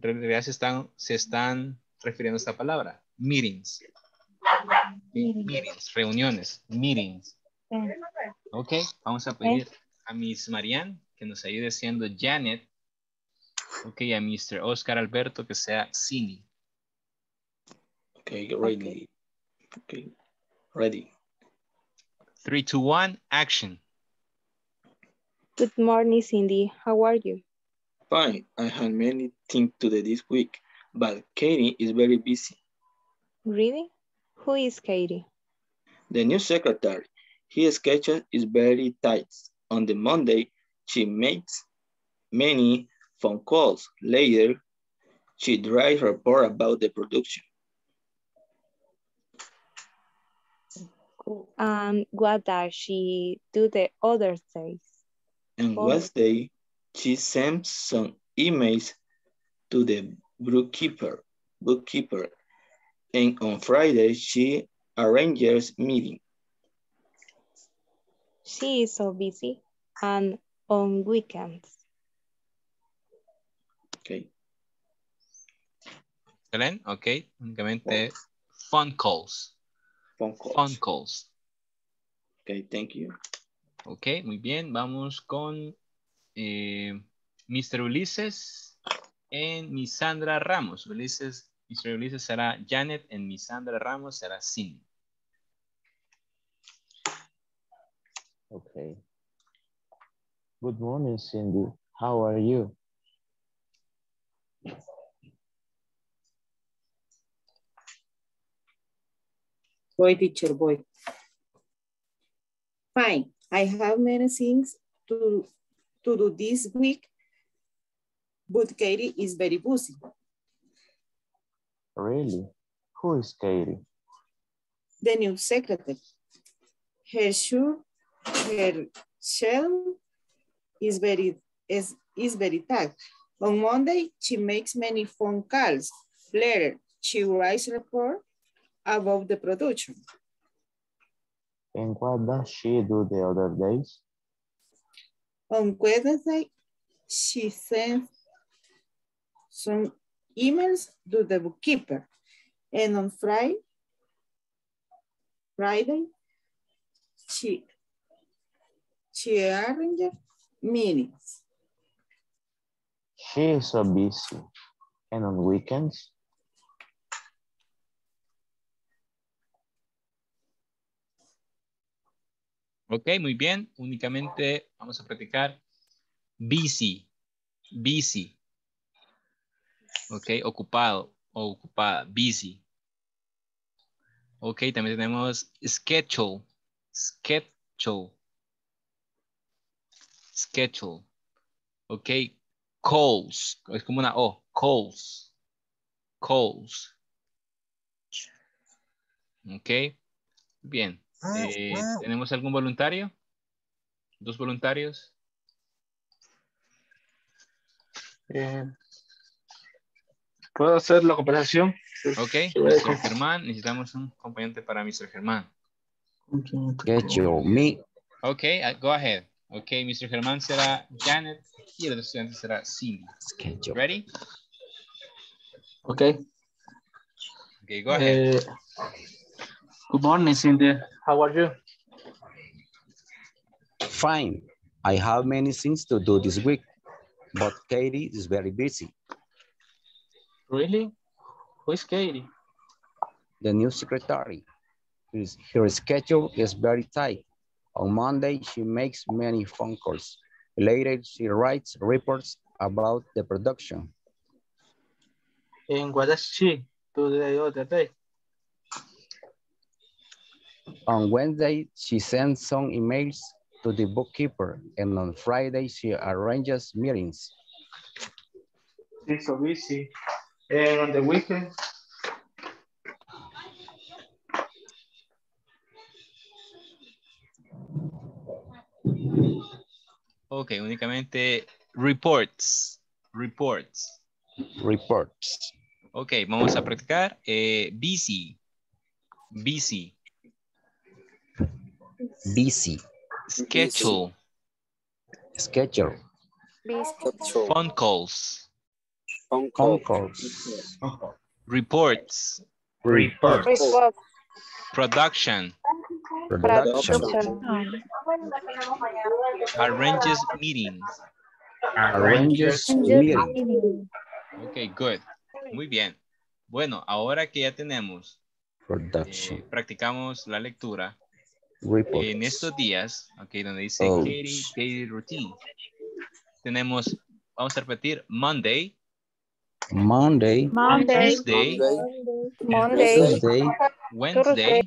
En realidad se están, se están refiriendo a esta palabra, meetings. Meetings, meetings reuniones, meetings. Ok, vamos a pedir a Miss Marianne que nos ayude siendo Janet. Ok, a mister Oscar Alberto que sea Cindy. Ok, ready. Ok, ready. Three, two, one, action. Good morning, Cindy. How are you? Fine. I had many things to do this week, but Katie is very busy. Really? Who is Katie? The new secretary. His schedule is very tight. On the Monday, she makes many phone calls. Later, she writes a report about the production. Um, what does she do the other days? And Wednesday, she sends some emails to the bookkeeper, bookkeeper. And on Friday, she arranges meeting. She is so busy and on weekends. Okay. Excelente, ok. Únicamente phone calls. Phone calls. Phone calls. Ok, thank you. Ok, muy bien. Vamos con eh, mister Ulises en Miss Sandra Ramos. Ulises, mister Ulises será Janet, en Miss Sandra Ramos será Cindy. Okay. Good morning, Cindy. How are you? Boy, teacher, boy. Fine. I have many things to, to do this week, but Katie is very busy. Really? Who is Katie? The new secretary. Her shoe, her shell is very, is, is very tight. On Monday, she makes many phone calls. Later, she writes a report about the production. And what does she do the other days? On Wednesday, she sends some emails to the bookkeeper. And on Friday, Friday she, she arranges meetings. She is so busy. And on weekends? Ok, muy bien. Únicamente vamos a practicar busy, busy. Ok, ocupado o ocupada, busy. Ok, también tenemos schedule, schedule, schedule. Ok, calls, es como una O, calls, calls. Ok, bien. Eh, ¿Tenemos algún voluntario? ¿Dos voluntarios? Eh, ¿Puedo hacer la comparación? Ok, mister Germán, necesitamos un acompañante para mister Germán. Get you, me. Ok, go ahead. Ok, mister Germán será Janet y el estudiante será Cindy. ¿Ready? Ok. Ok, go ahead. Eh, Good morning, Cindy. How are you? Fine. I have many things to do this week, but Katie is very busy. Really? Who is Katie? The new secretary. Her schedule is very tight. On Monday, she makes many phone calls. Later, she writes reports about the production. And what does she do the other day? On Wednesday, she sends some emails to the bookkeeper, and on Friday, she arranges meetings. She's so busy. And on the weekend? Okay, únicamente reports. Reports. Reports. Okay, vamos a practicar. Eh, busy. Busy. Busy. Schedule. Schedule. Schedule. Phone calls. Phone calls. Reports. Reports. Reports. Production. Production. Production. Arranges meetings. Arranges meetings. Okay, good. Muy bien. Bueno, ahora que ya tenemos, eh, practicamos la lectura. Reports. En estos días, okay, donde dice oh. Katie, Katie Routine, tenemos, vamos a repetir, Monday, Monday, Monday, Tuesday, Monday, Wednesday, Wednesday,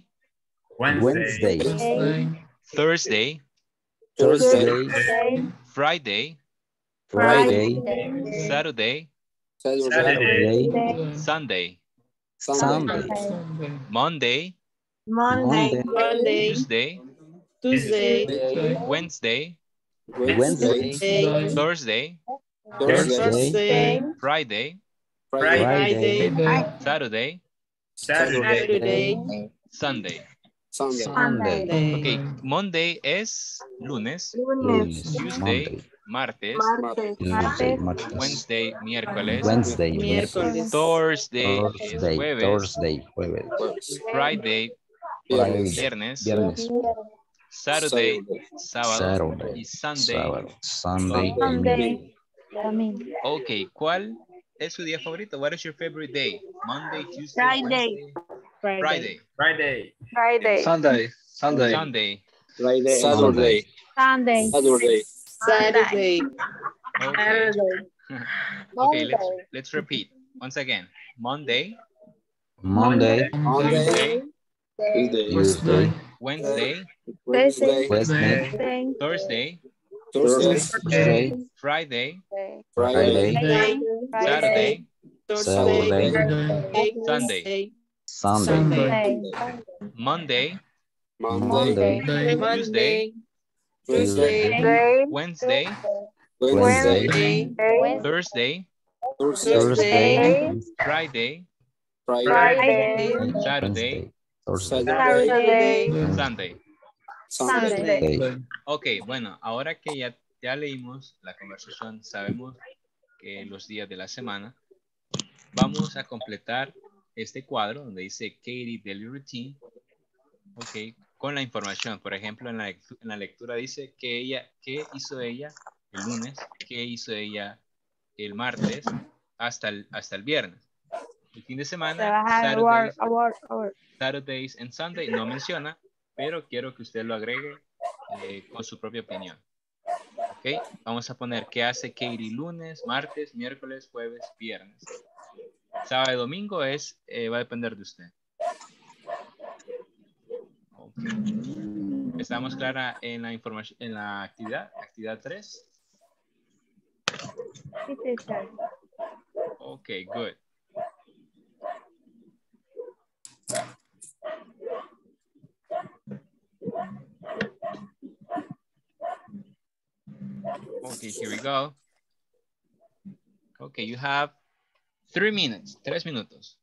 Wednesday, Wednesday, Thursday, Thursday, Thursday, Friday, Friday, Friday, Saturday, Saturday, Saturday, Sunday, Sunday, Sunday, Monday, Monday, Monday, Tuesday, Tuesday, Tuesday, Wednesday, Wednesday, Thursday, Thursday, Friday, Friday, Saturday, Saturday, Sunday, Sunday. Okay, Monday es lunes, Tuesday, martes, Wednesday, miércoles, Thursday es jueves, Friday Viernes, viernes, viernes, Saturday, sábado, Saturday, y Sunday, sábado, Sunday, Sunday, domingo. Ok, ¿cuál es su día favorito? What is your favorite day? Monday, Tuesday, Friday, Friday, Friday, Friday, Friday, Sunday, Sunday, Sunday, Friday. Saturday. Sunday. Saturday. Saturday. Saturday. Okay, okay, let's, let's repeat once again. Monday. Monday. Monday. Tuesday. Tuesday. Wednesday. Wednesday. Wednesday. Thursday. Thursday. Thursday. Friday. Friday. Friday. Saturday. Saturday. Saturday. Sunday. Sunday. Monday. Monday. Tuesday. Tuesday. Wednesday. Wednesday. Thursday. Thursday. Friday. Friday. Saturday. Saturday. Sunday. Sunday. Ok, bueno, ahora que ya, ya leímos la conversación, sabemos que los días de la semana, vamos a completar este cuadro donde dice Katie Daily Routine, ok, con la información. Por ejemplo, en la, en la lectura dice que ella, qué hizo ella el lunes, qué hizo ella el martes hasta el, hasta el viernes. El fin de semana, Saturdays, Saturdays and Sunday, no menciona, pero quiero que usted lo agregue eh, con su propia opinión. Ok, vamos a poner qué hace Katie lunes, martes, miércoles, jueves, viernes. Sábado y domingo es, eh, va a depender de usted. Okay. ¿Estamos clara en la información, en la actividad? Actividad tres. Ok, good. Okay, here we go. Okay, you have three minutes, tres minutos.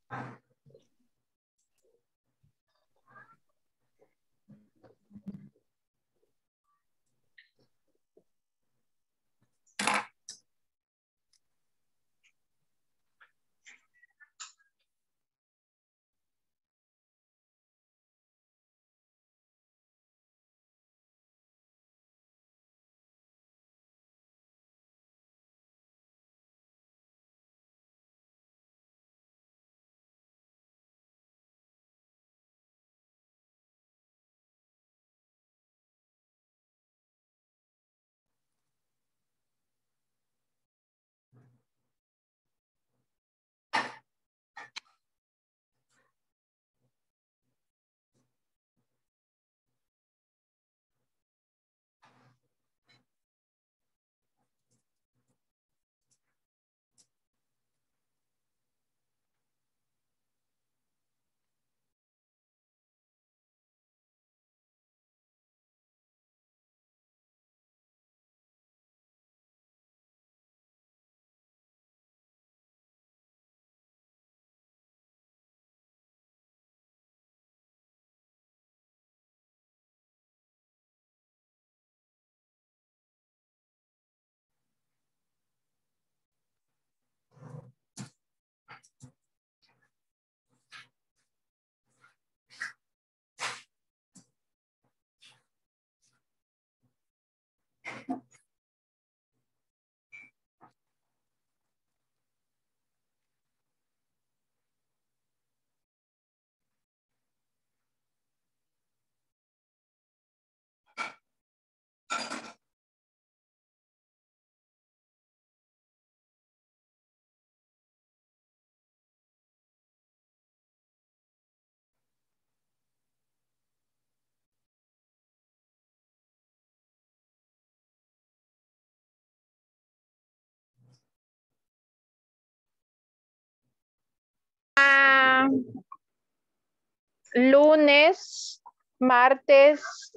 Lunes, martes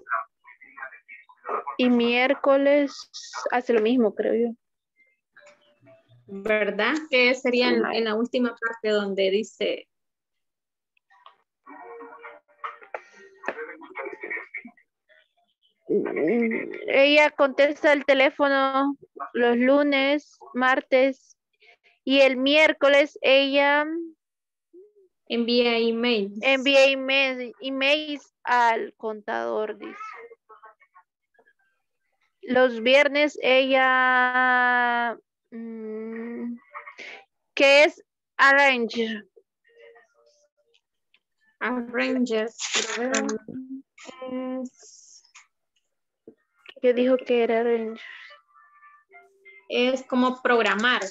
y miércoles hace lo mismo, creo yo. ¿Verdad? Que sería en, en la última parte donde dice... Ella contesta el teléfono los lunes, martes y el miércoles ella... Envía email. Envía email, emails al contador, dice. Los viernes ella... Mmm, ¿qué es? Arrange. Arranges. Yo dijo que era arrange. Es como programar.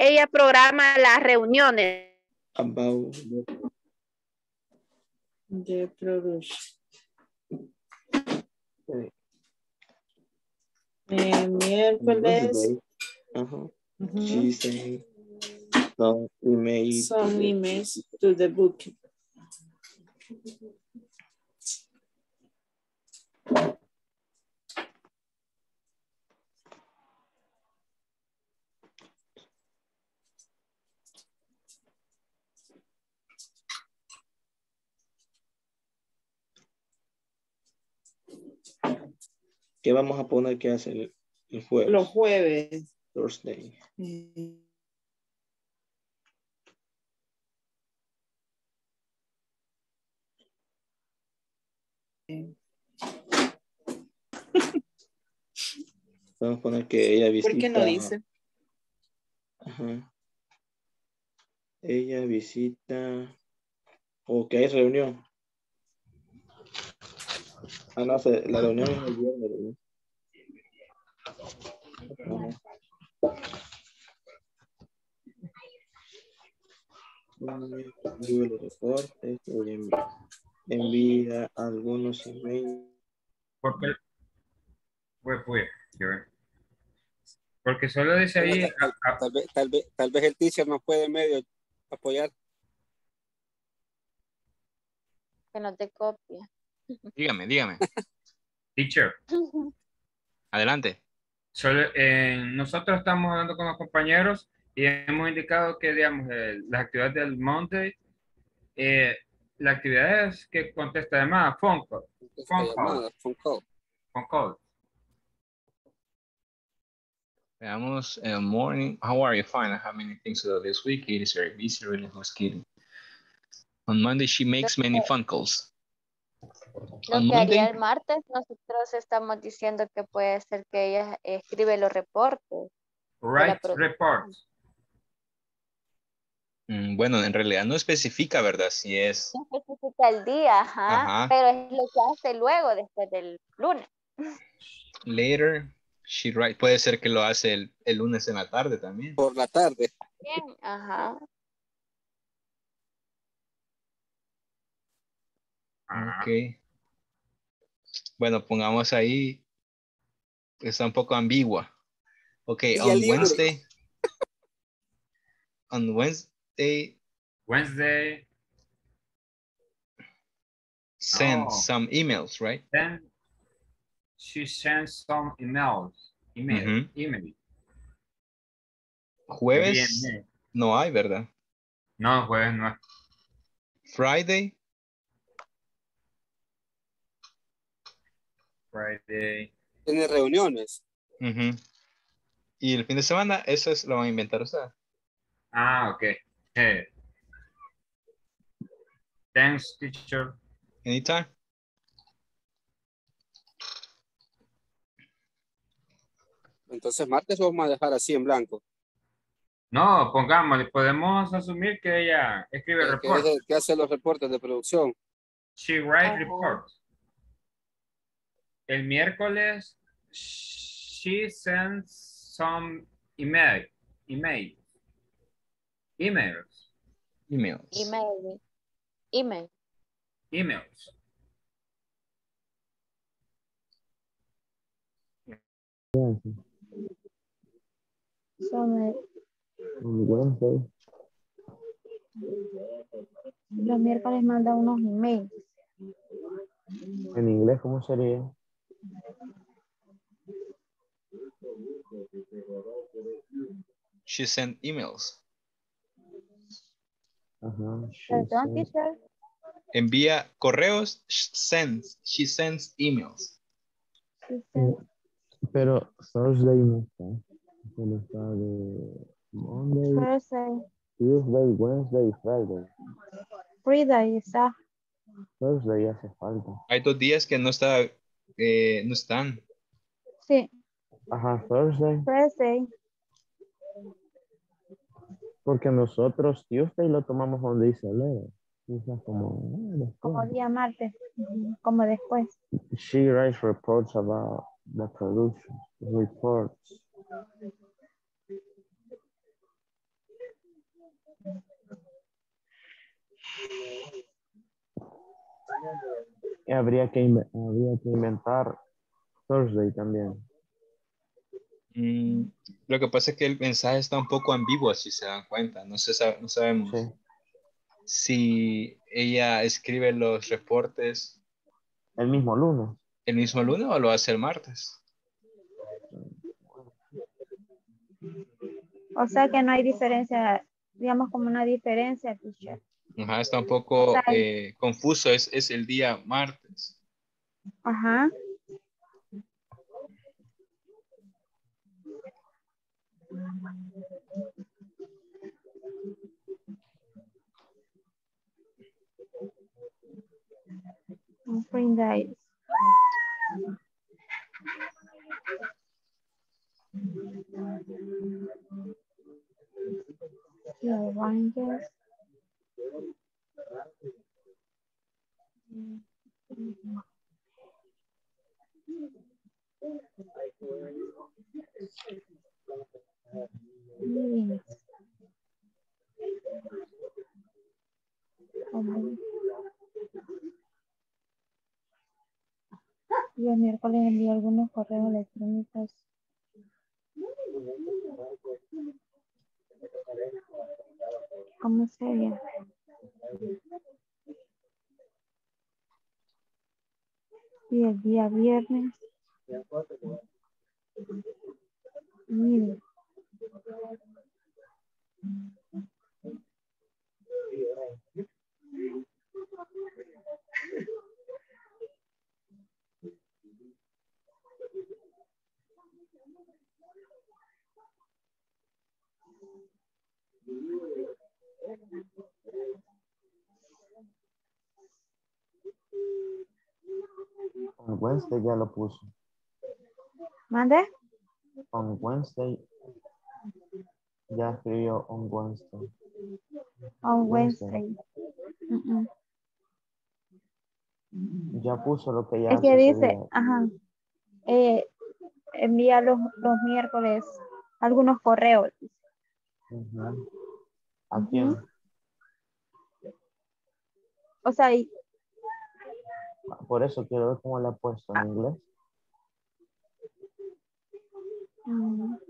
Ella programa las reuniones. About the production. Okay. Eh, miércoles. Ajá. Uh-huh. Uh-huh. She sent some emails. Some emails to the book. ¿Qué vamos a poner que hace el, el jueves? Los jueves. Thursday. Mm-hmm. Vamos a poner que ella visita. ¿Por qué no dice? Ajá. Ella visita. O que hay reunión. Ah, no, se, la reunión es el viernes. Envío los reportes y envía algunos emails. ¿Por qué? Pues, pues, porque solo dice ahí. Tal, tal, tal, vez, tal, vez, tal vez el teacher nos puede medio apoyar. Que no te copia. Dígame, dígame. Teacher. Adelante. Solo, eh, nosotros estamos hablando con los compañeros y hemos indicado que, digamos, eh, las actividades del Monday, eh, las actividades que contesta llamada, phone call. Phone call. Phone call. Phone call. Veamos, uh, morning. How are you? Fine. I have many things to do this week. It is very busy, really, who's kidding? On Monday, she makes many phone calls. Lo que haría el martes, nosotros estamos diciendo que puede ser que ella escribe los reportes. Right, reports. Mm, bueno, en realidad no especifica, ¿verdad? Si es... No especifica el día, ajá, ajá. Pero es lo que hace luego, después del lunes. Later, she writes. Puede ser que lo hace el, el lunes en la tarde también. Por la tarde. Bien, ajá. Ok. Bueno, pongamos ahí. Está un poco ambigua. Ok, on Wednesday. On Wednesday. Wednesday. Send oh. some emails, right? Then she sends some emails. Email. Mm-hmm. Email. Jueves bien, bien. No hay, ¿verdad? No, jueves no hay. Friday. Friday. Tiene reuniones. Uh-huh. Y el fin de semana, eso es, lo van a inventar ustedes. Ah, ok. Hey. Thanks, teacher. Anytime. Entonces, martes vamos a dejar así en blanco. No, pongámosle, podemos asumir que ella escribe reportes. Que hace los reportes de producción. She writes reports. El miércoles, she sends some email, email, emails, emails, email, email, emails. Some. Wednesday. Los miércoles manda unos emails. En inglés, ¿cómo sería? She sent emails. Uh-huh. Perdón, teacher. Envía correos. She sends. She sends emails. She sends. Pero Thursday no está. Solo está de Monday. Thursday. Tuesday, Wednesday, Friday. Friday está. Thursday hace falta. Hay dos días que no está, eh, no están. Sí. Ajá, Thursday. Thursday. Porque nosotros Tuesday lo tomamos donde dice luego. Como, eh, como día martes, como después. She writes reports about the production reports. Habría que, habría que inventar Thursday también. Mm, lo que pasa es que el mensaje está un poco ambiguo, si se dan cuenta. No, se sabe, no sabemos sí. si ella escribe los reportes el mismo lunes. ¿El mismo lunes o lo hace el martes? O sea que no hay diferencia, digamos como una diferencia, teacher. Ajá, está un poco o sea, eh, confuso. Es, es el día martes. Ajá. Yo el miércoles envié algunos correos electrónicos. ¿Cómo sería? Y el día viernes. Miren. On Wednesday ya lo puso. ¿Mande? On Wednesday. Ya escribió on Wednesday. On Wednesday. Wednesday. Uh-uh. Ya puso lo que ya. Es que dice, día. Ajá. Eh, envía los, los miércoles algunos correos. Uh-huh. ¿A quién? Uh-huh. O sea, y... por eso quiero ver cómo la ha puesto en ah. inglés. Uh-huh.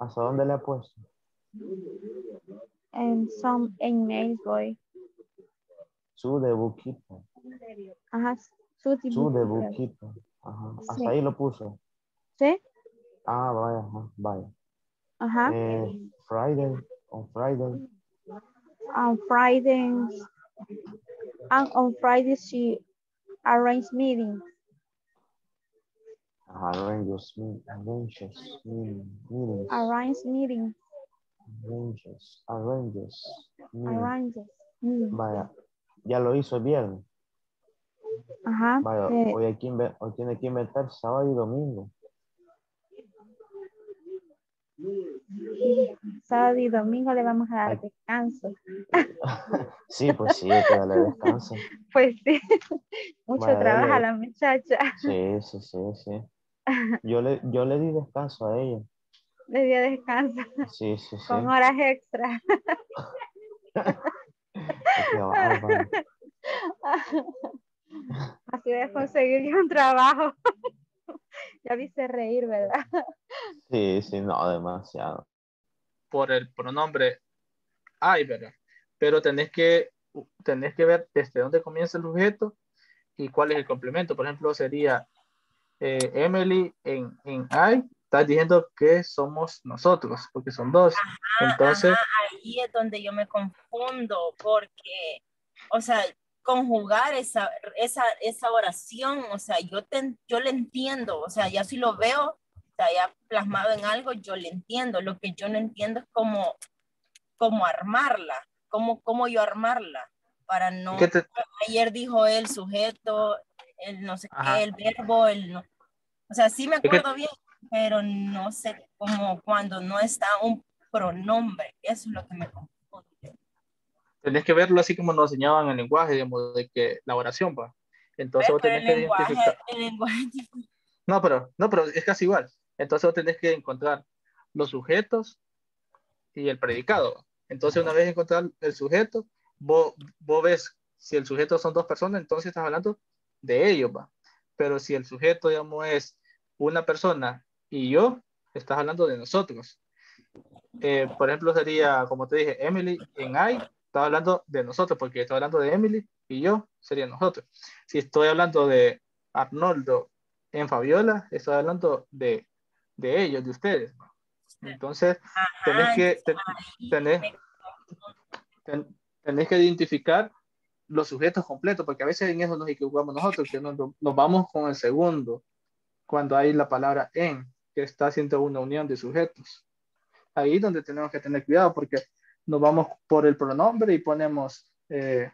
¿Hasta dónde le ha puesto? En some emails, boy. To the bookkeeper. Ajá. To the, to the bookkeeper. Ajá. Sí. Hasta ahí lo puso. ¿Sí? Ah, vaya, ajá, vaya. Ajá. Eh, Friday, on Friday. On Friday. And on Friday she arranged meetings. Arranges arranges meetings. Arranges meetings. Arranges. Arranges. Arranges. Vaya. Ya lo hizo el viernes. Ajá. Vaya, eh, hoy, hay que hoy tiene que inventar sábado y domingo. Sábado y domingo le vamos a dar Ay. descanso. Sí, pues sí, hay que darle descanso. Pues sí. Mucho vaya, trabaja dale. la muchacha. Sí, sí, sí, sí. Yo le, yo le di descanso a ella. Le di descanso. Sí, sí, sí. Con horas extra. Así voy a conseguir un trabajo. Ya viste reír, ¿verdad? Sí, sí, no, demasiado. Por el pronombre ay, ¿verdad? Pero tenés que, tenés que ver desde dónde comienza el sujeto y cuál es el complemento. Por ejemplo, sería... Eh, Emily en, en I está diciendo que somos nosotros porque son dos, ajá, entonces ajá, ahí es donde yo me confundo porque, o sea conjugar esa, esa, esa oración, o sea, yo, te, yo le entiendo, o sea, ya si lo veo o sea, ya plasmado en algo yo le entiendo, lo que yo no entiendo es cómo, cómo armarla cómo, cómo yo armarla para no, te... ayer dijo el sujeto el no sé Ajá. qué, el verbo, el no. O sea, sí me acuerdo bien, pero no sé cómo cuando no está un pronombre. Eso es lo que me confunde. Tenés que verlo así como nos enseñaban en el lenguaje, digamos, de que la oración va. Entonces vos tenés que identificar. El lenguaje es diferente. No, pero, no, pero es casi igual. Entonces vos tenés que encontrar los sujetos y el predicado. Entonces una vez encontrar el sujeto, vos, vos ves, si el sujeto son dos personas, entonces estás hablando de ellos, ¿va? Pero si el sujeto, digamos, es una persona y yo, estás hablando de nosotros. Eh, por ejemplo, sería, como te dije, Emily en I, estaba hablando de nosotros, porque estaba hablando de Emily y yo, sería nosotros. Si estoy hablando de Arnoldo en Fabiola, estoy hablando de, de ellos, de ustedes. Entonces, tenés que, tenés, ten, tenés que identificar los sujetos completos, porque a veces en eso nos equivocamos nosotros, que nos, nos vamos con el segundo, cuando hay la palabra en, que está haciendo una unión de sujetos. Ahí es donde tenemos que tener cuidado, porque nos vamos por el pronombre y ponemos eh,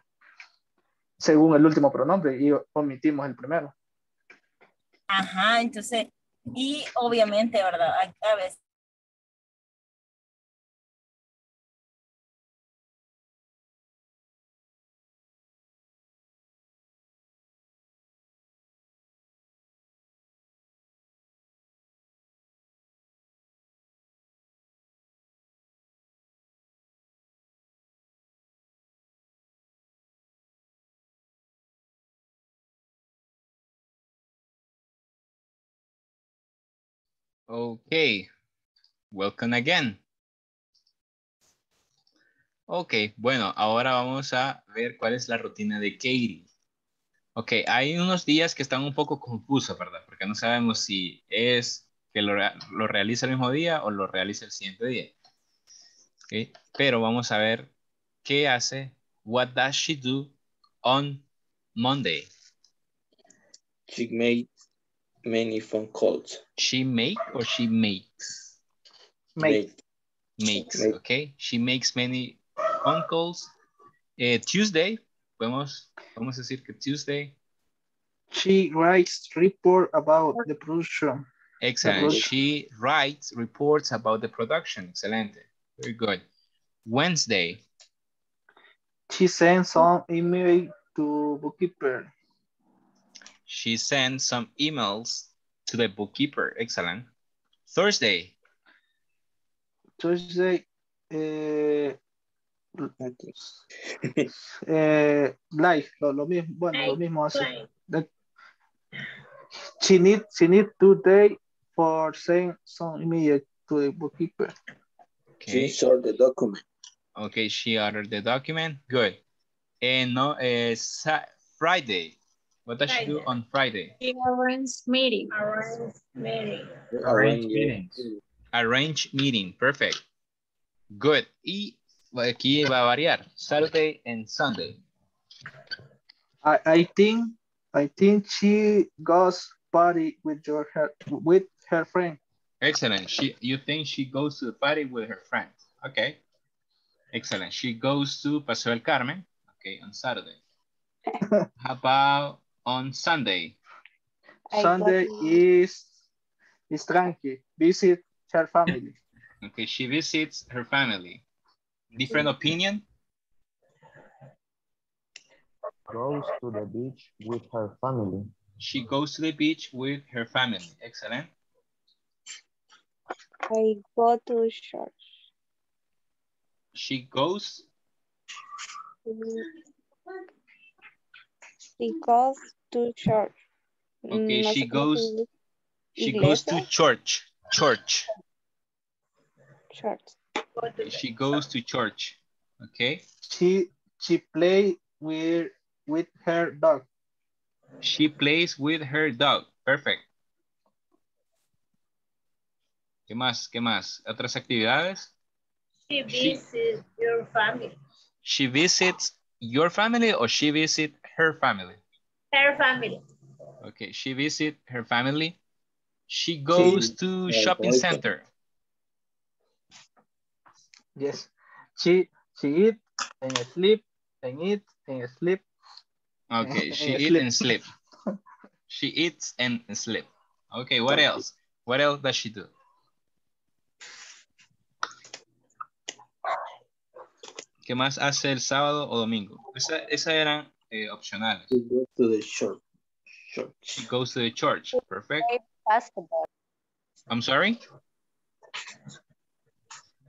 según el último pronombre y omitimos el primero. Ajá, entonces, y obviamente, ¿verdad? A veces. Okay, welcome again. Okay, bueno, ahora vamos a ver cuál es la rutina de Katie. Okay, hay unos días que están un poco confusos, ¿verdad? Porque no sabemos si es que lo, lo realiza el mismo día o lo realiza el siguiente día. Okay, pero vamos a ver qué hace. What does she do on Monday? She made many phone calls. She make or she makes? Make. Makes, make. Okay. She makes many phone calls. Eh, Tuesday, podemos, vamos a decir que Tuesday. She writes report about the production. Excellent. The production. She writes reports about the production. Excelente. Very good. Wednesday. She sends some email to bookkeeper. She sent some emails to the bookkeeper. Excellent. Thursday. Thursday. Uh, uh, life. Lo, lo mismo. Bueno, lo mismo hace. She need, she need two days for sending some email to the bookkeeper. Okay. She ordered the document. Okay, she ordered the document. Good. And no, uh, Friday. What does Friday. she do on Friday? She arranges meeting. Arrange meeting. Arrange meeting. Arrange meeting. Perfect. Good. Y aquí va a variar. Saturday and Sunday. I, I think I think she goes party with your her with her friend. Excellent. She you think she goes to the party with her friend? Okay. Excellent. She goes to Paseo del Carmen. Okay, on Saturday. How about on Sunday? Sunday is, is tranqui. Visit her family. Okay, she visits her family. Different opinion? Goes to the beach with her family. She goes to the beach with her family. Excellent. I go to church. She goes... She goes to church. Okay, no she goes she iglesia. goes to church. Church. Church. Okay, she goes to church. Okay. She she play with with her dog. She plays with her dog. Perfect. ¿Qué más? ¿Qué más? ¿Otras actividades? She visits she, your family. She visits your family or she visits her family? Her family. Okay, she visits her family. She goes she, to uh, shopping boyfriend. center. Yes, she she eat and sleep and eat and sleep. Okay, she eat and sleep. She eats and sleep. Okay, what else? What else does she do? ¿Qué más hace el sábado o domingo? Esa, esa eran Eh, opcionales. She goes to the shop. Church. She goes to the church. Perfect. She plays basketball. I'm sorry?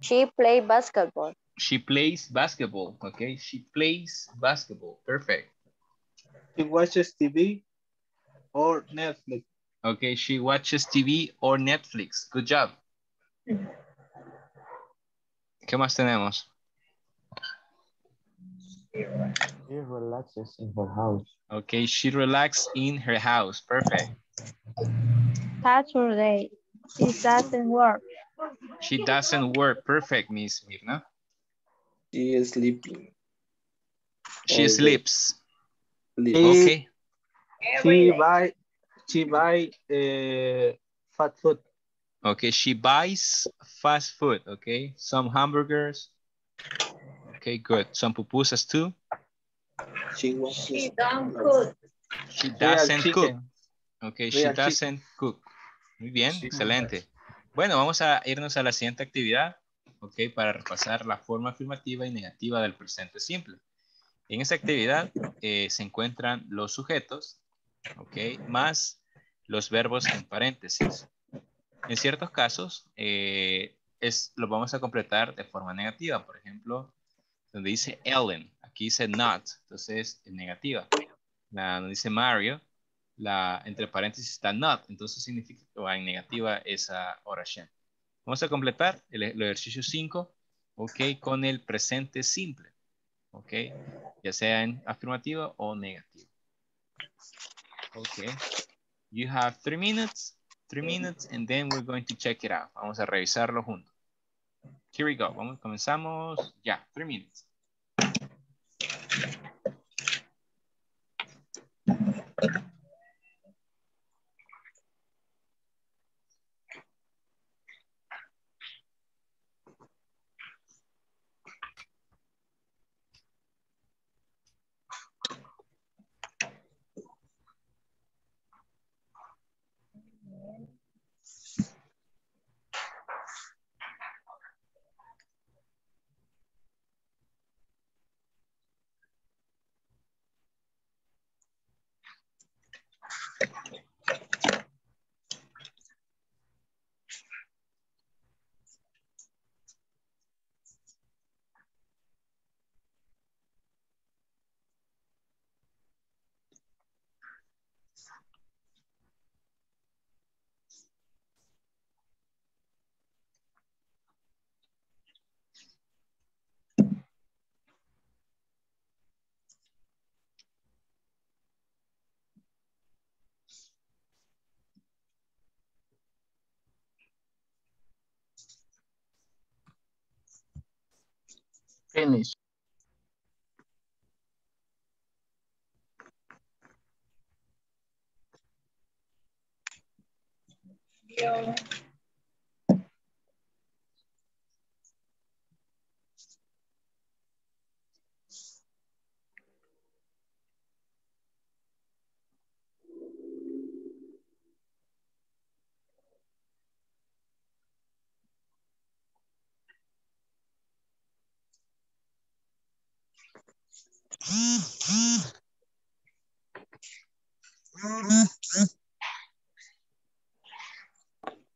She plays basketball. She plays basketball. Okay. She plays basketball. Perfect. She watches T V or Netflix. Okay. She watches T V or Netflix. Good job. ¿Qué más tenemos? She relaxes in her house. Okay, she relaxes in her house. Perfect. Saturday. She doesn't work. She doesn't work. Perfect, Miss Mirna. She is sleeping. She sleeps. Sleep. Okay. She buy. She buy uh, fast food. Okay, she buys fast food. Okay, some hamburgers. Okay, good. Some pupusas too. She, she don't cook. She doesn't cook. Okay, she doesn't cook. Muy bien, excelente. Bueno, vamos a irnos a la siguiente actividad, okay, para repasar la forma afirmativa y negativa del presente simple. En esta actividad eh, se encuentran los sujetos, okay, más los verbos en paréntesis. En ciertos casos, eh, es, los vamos a completar de forma negativa. Por ejemplo, donde dice Ellen, aquí dice not, entonces es negativa. La, donde dice Mario, la, entre paréntesis está not, entonces significa que va en negativa esa oración. Vamos a completar el, el ejercicio cinco, ok, con el presente simple, ok, ya sea en afirmativo o negativo. Ok, you have three minutes, three minutes, and then we're going to check it out. Vamos a revisarlo juntos. Here we go. Vamos, comenzamos ya. Yeah, three minutes. Finish. Yo.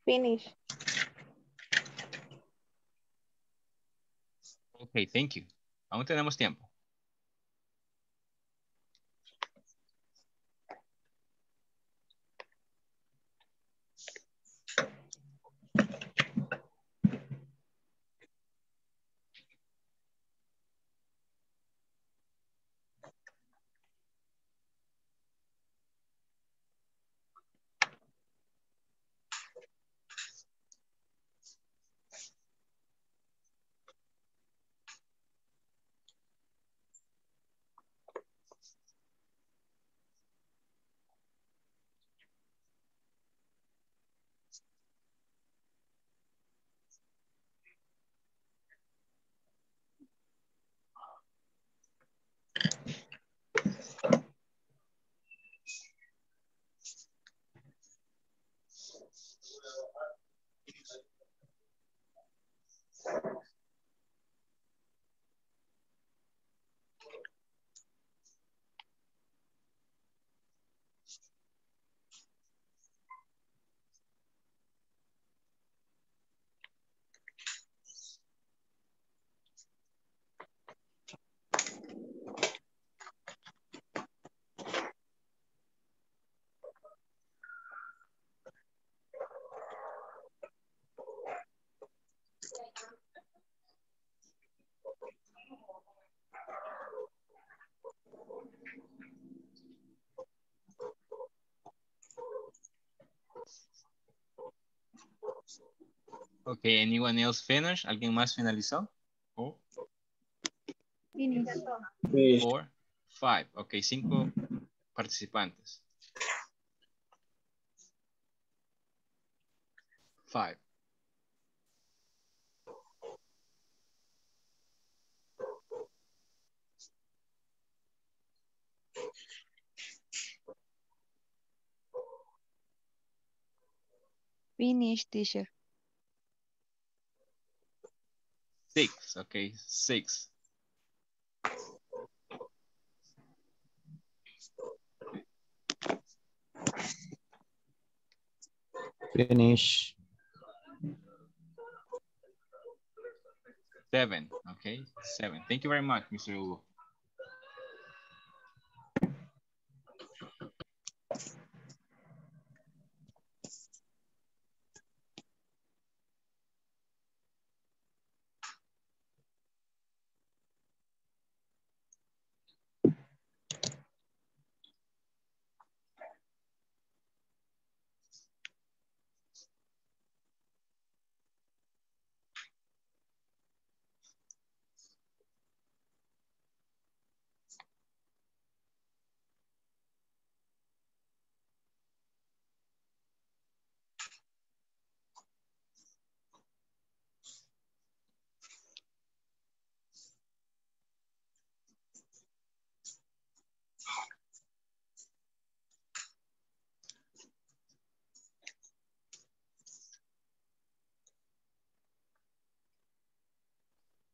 Finish. Okay, thank you. Aún tenemos tiempo. Okay, anyone else finish? ¿Alguien más finalizó? Oh. Four, five. Ok, cinco participantes. Five. Finish, teacher. Six, okay, six. Finish. Seven, okay, seven. Thank you very much, Mister Hugo.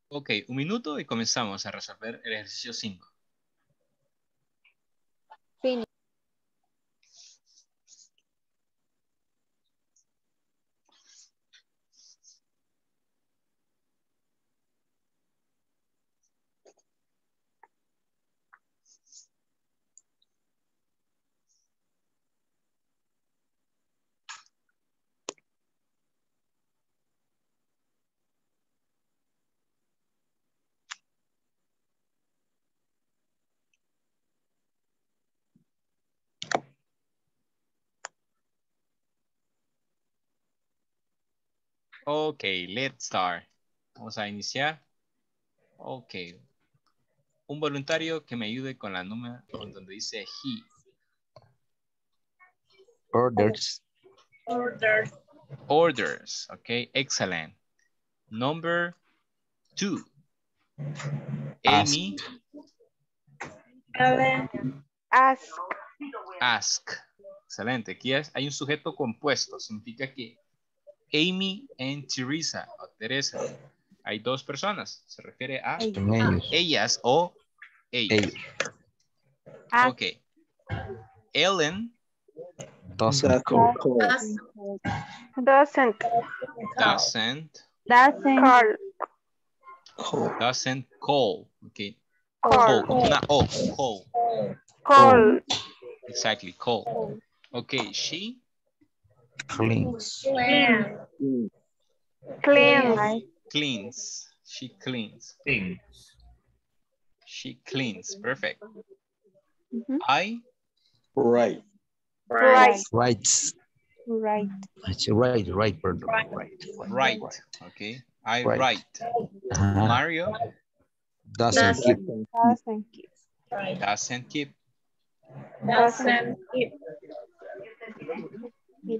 Ok, un minuto y comenzamos a resolver el ejercicio cinco. Finish. Ok, let's start. Vamos a iniciar. Ok. Un voluntario que me ayude con la número donde dice he. Orders. Orders. Orders. Ok, excellent. Number two. Amy. Ask. Ask. Ask. Excelente. Aquí hay un sujeto compuesto. Significa que Amy and Teresa, o Teresa. Hay dos personas. Se refiere a ellos. Ellas o ellos. Ellos. Ok. Ellen. Doesn't. Doesn't. Doesn't. Doesn't call. Doesn't call. Okay. Call. Call. Not O. Call. Call. Exactly. Call. Okay. She. Cleans. Cleans. Cleans. Cleans. She cleans. Cleans. She cleans. Perfect. Mm-hmm. I write. Right. Right. Right. Right. Right. Right. Right. Okay. I right. write. Uh-huh. Mario doesn't keep. Doesn't keep. Doesn't keep. Doesn't keep. He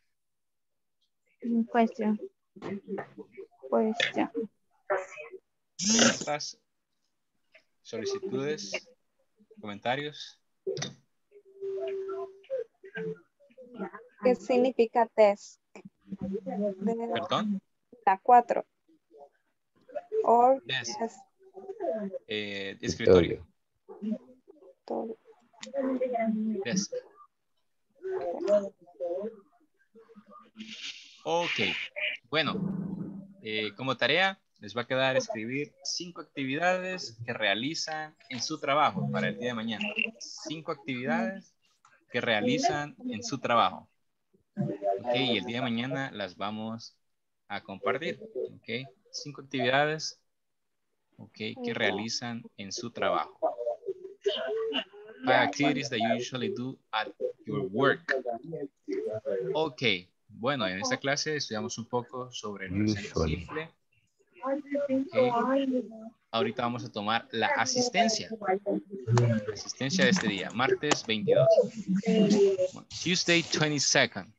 Question. Question. Preguntas, solicitudes, comentarios. ¿Qué significa test? ¿Perdón? La cuatro. Or yes. Test. Eh, escritorio. Todo. Desk. Ok, bueno, eh, como tarea, les va a quedar escribir cinco actividades que realizan en su trabajo para el día de mañana. Cinco actividades que realizan en su trabajo. Ok, y el día de mañana las vamos a compartir. Ok, cinco actividades okay, que realizan en su trabajo. By activities that you usually do at your work. Ok, bueno, en esta clase estudiamos un poco sobre el presente simple. Okay. Ahorita vamos a tomar la asistencia. La asistencia de este día, martes veintidós. Tuesday twenty-second.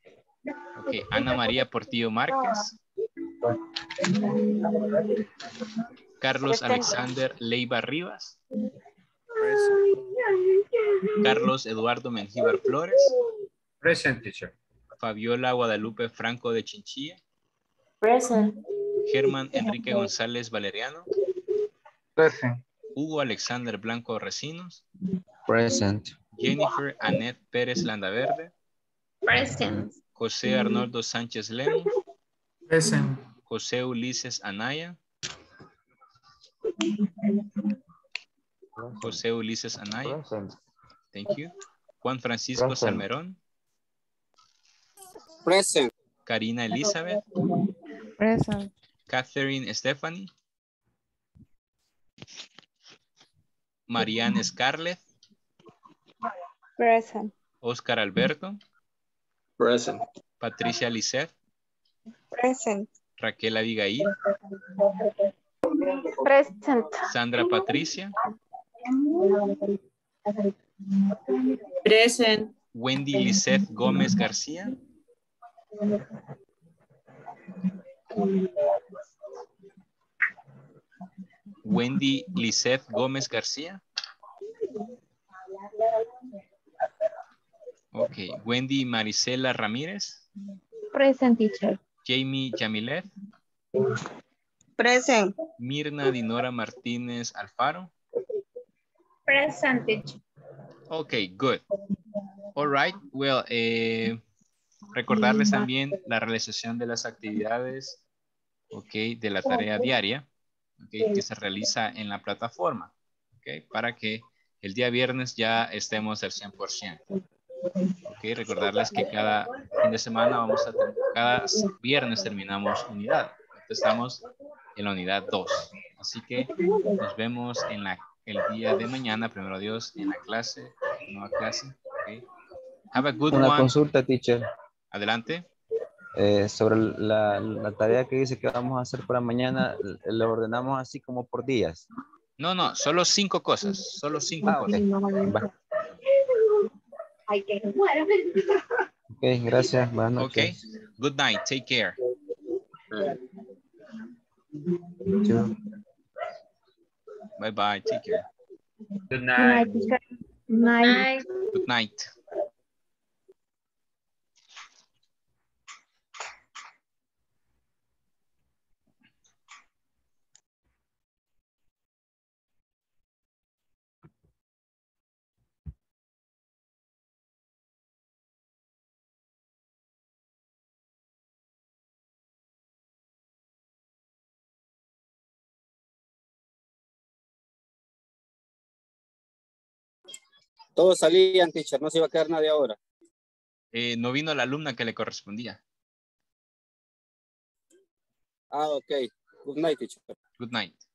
Okay. Ana María Portillo Márquez. Carlos Alexander Leiva Rivas. Carlos Eduardo Menjívar Flores. Present, teacher. Fabiola Guadalupe Franco de Chinchilla. Present. Germán Enrique González Valeriano. Present. Hugo Alexander Blanco Recinos. Present. Jennifer Anet Pérez Landaverde. Present. José Arnoldo Sánchez Lemos. Present. José Ulises Anaya. José Ulises Anaya. Present. Thank you. Juan Francisco Present. Salmerón. Present. Karina Elizabeth. Present. Catherine Stephanie. Marianne Scarlett. Present. Oscar Alberto. Present. Patricia Lisseth. Present. Raquel Abigail. Present. Sandra Patricia. Present. Wendy Lisseth Gómez García. Wendy Lisseth Gómez García. Ok. Wendy Maricela Ramírez. Present, teacher. Jamie Yamilet. Present. Mirna Dinora Martínez Alfaro. Present, teacher. Ok, good. All right. Well, eh, recordarles también la realización de las actividades, okay, de la tarea diaria, okay, que se realiza en la plataforma, okay, para que el día viernes ya estemos al cien por ciento. Okay, recordarles que cada fin de semana vamos a cada viernes terminamos unidad. Estamos en la unidad dos. Así que nos vemos en la, el día de mañana, primero Dios, en la clase, nueva clase. Okay. Have a good one. Una consulta, teacher. Adelante. Eh, sobre la, la tarea que dice que vamos a hacer para mañana, ¿lo ordenamos así como por días? No, no, solo cinco cosas. Solo cinco ah, cosas. Okay. Ok, gracias. Buenas noches. Ok, good night. Take care. Bye bye. Take care. Good night. Good night. Good night. Todos salían, teacher, no se iba a quedar nadie ahora. Eh, no vino la alumna que le correspondía. Ah, ok. Good night, teacher. Good night.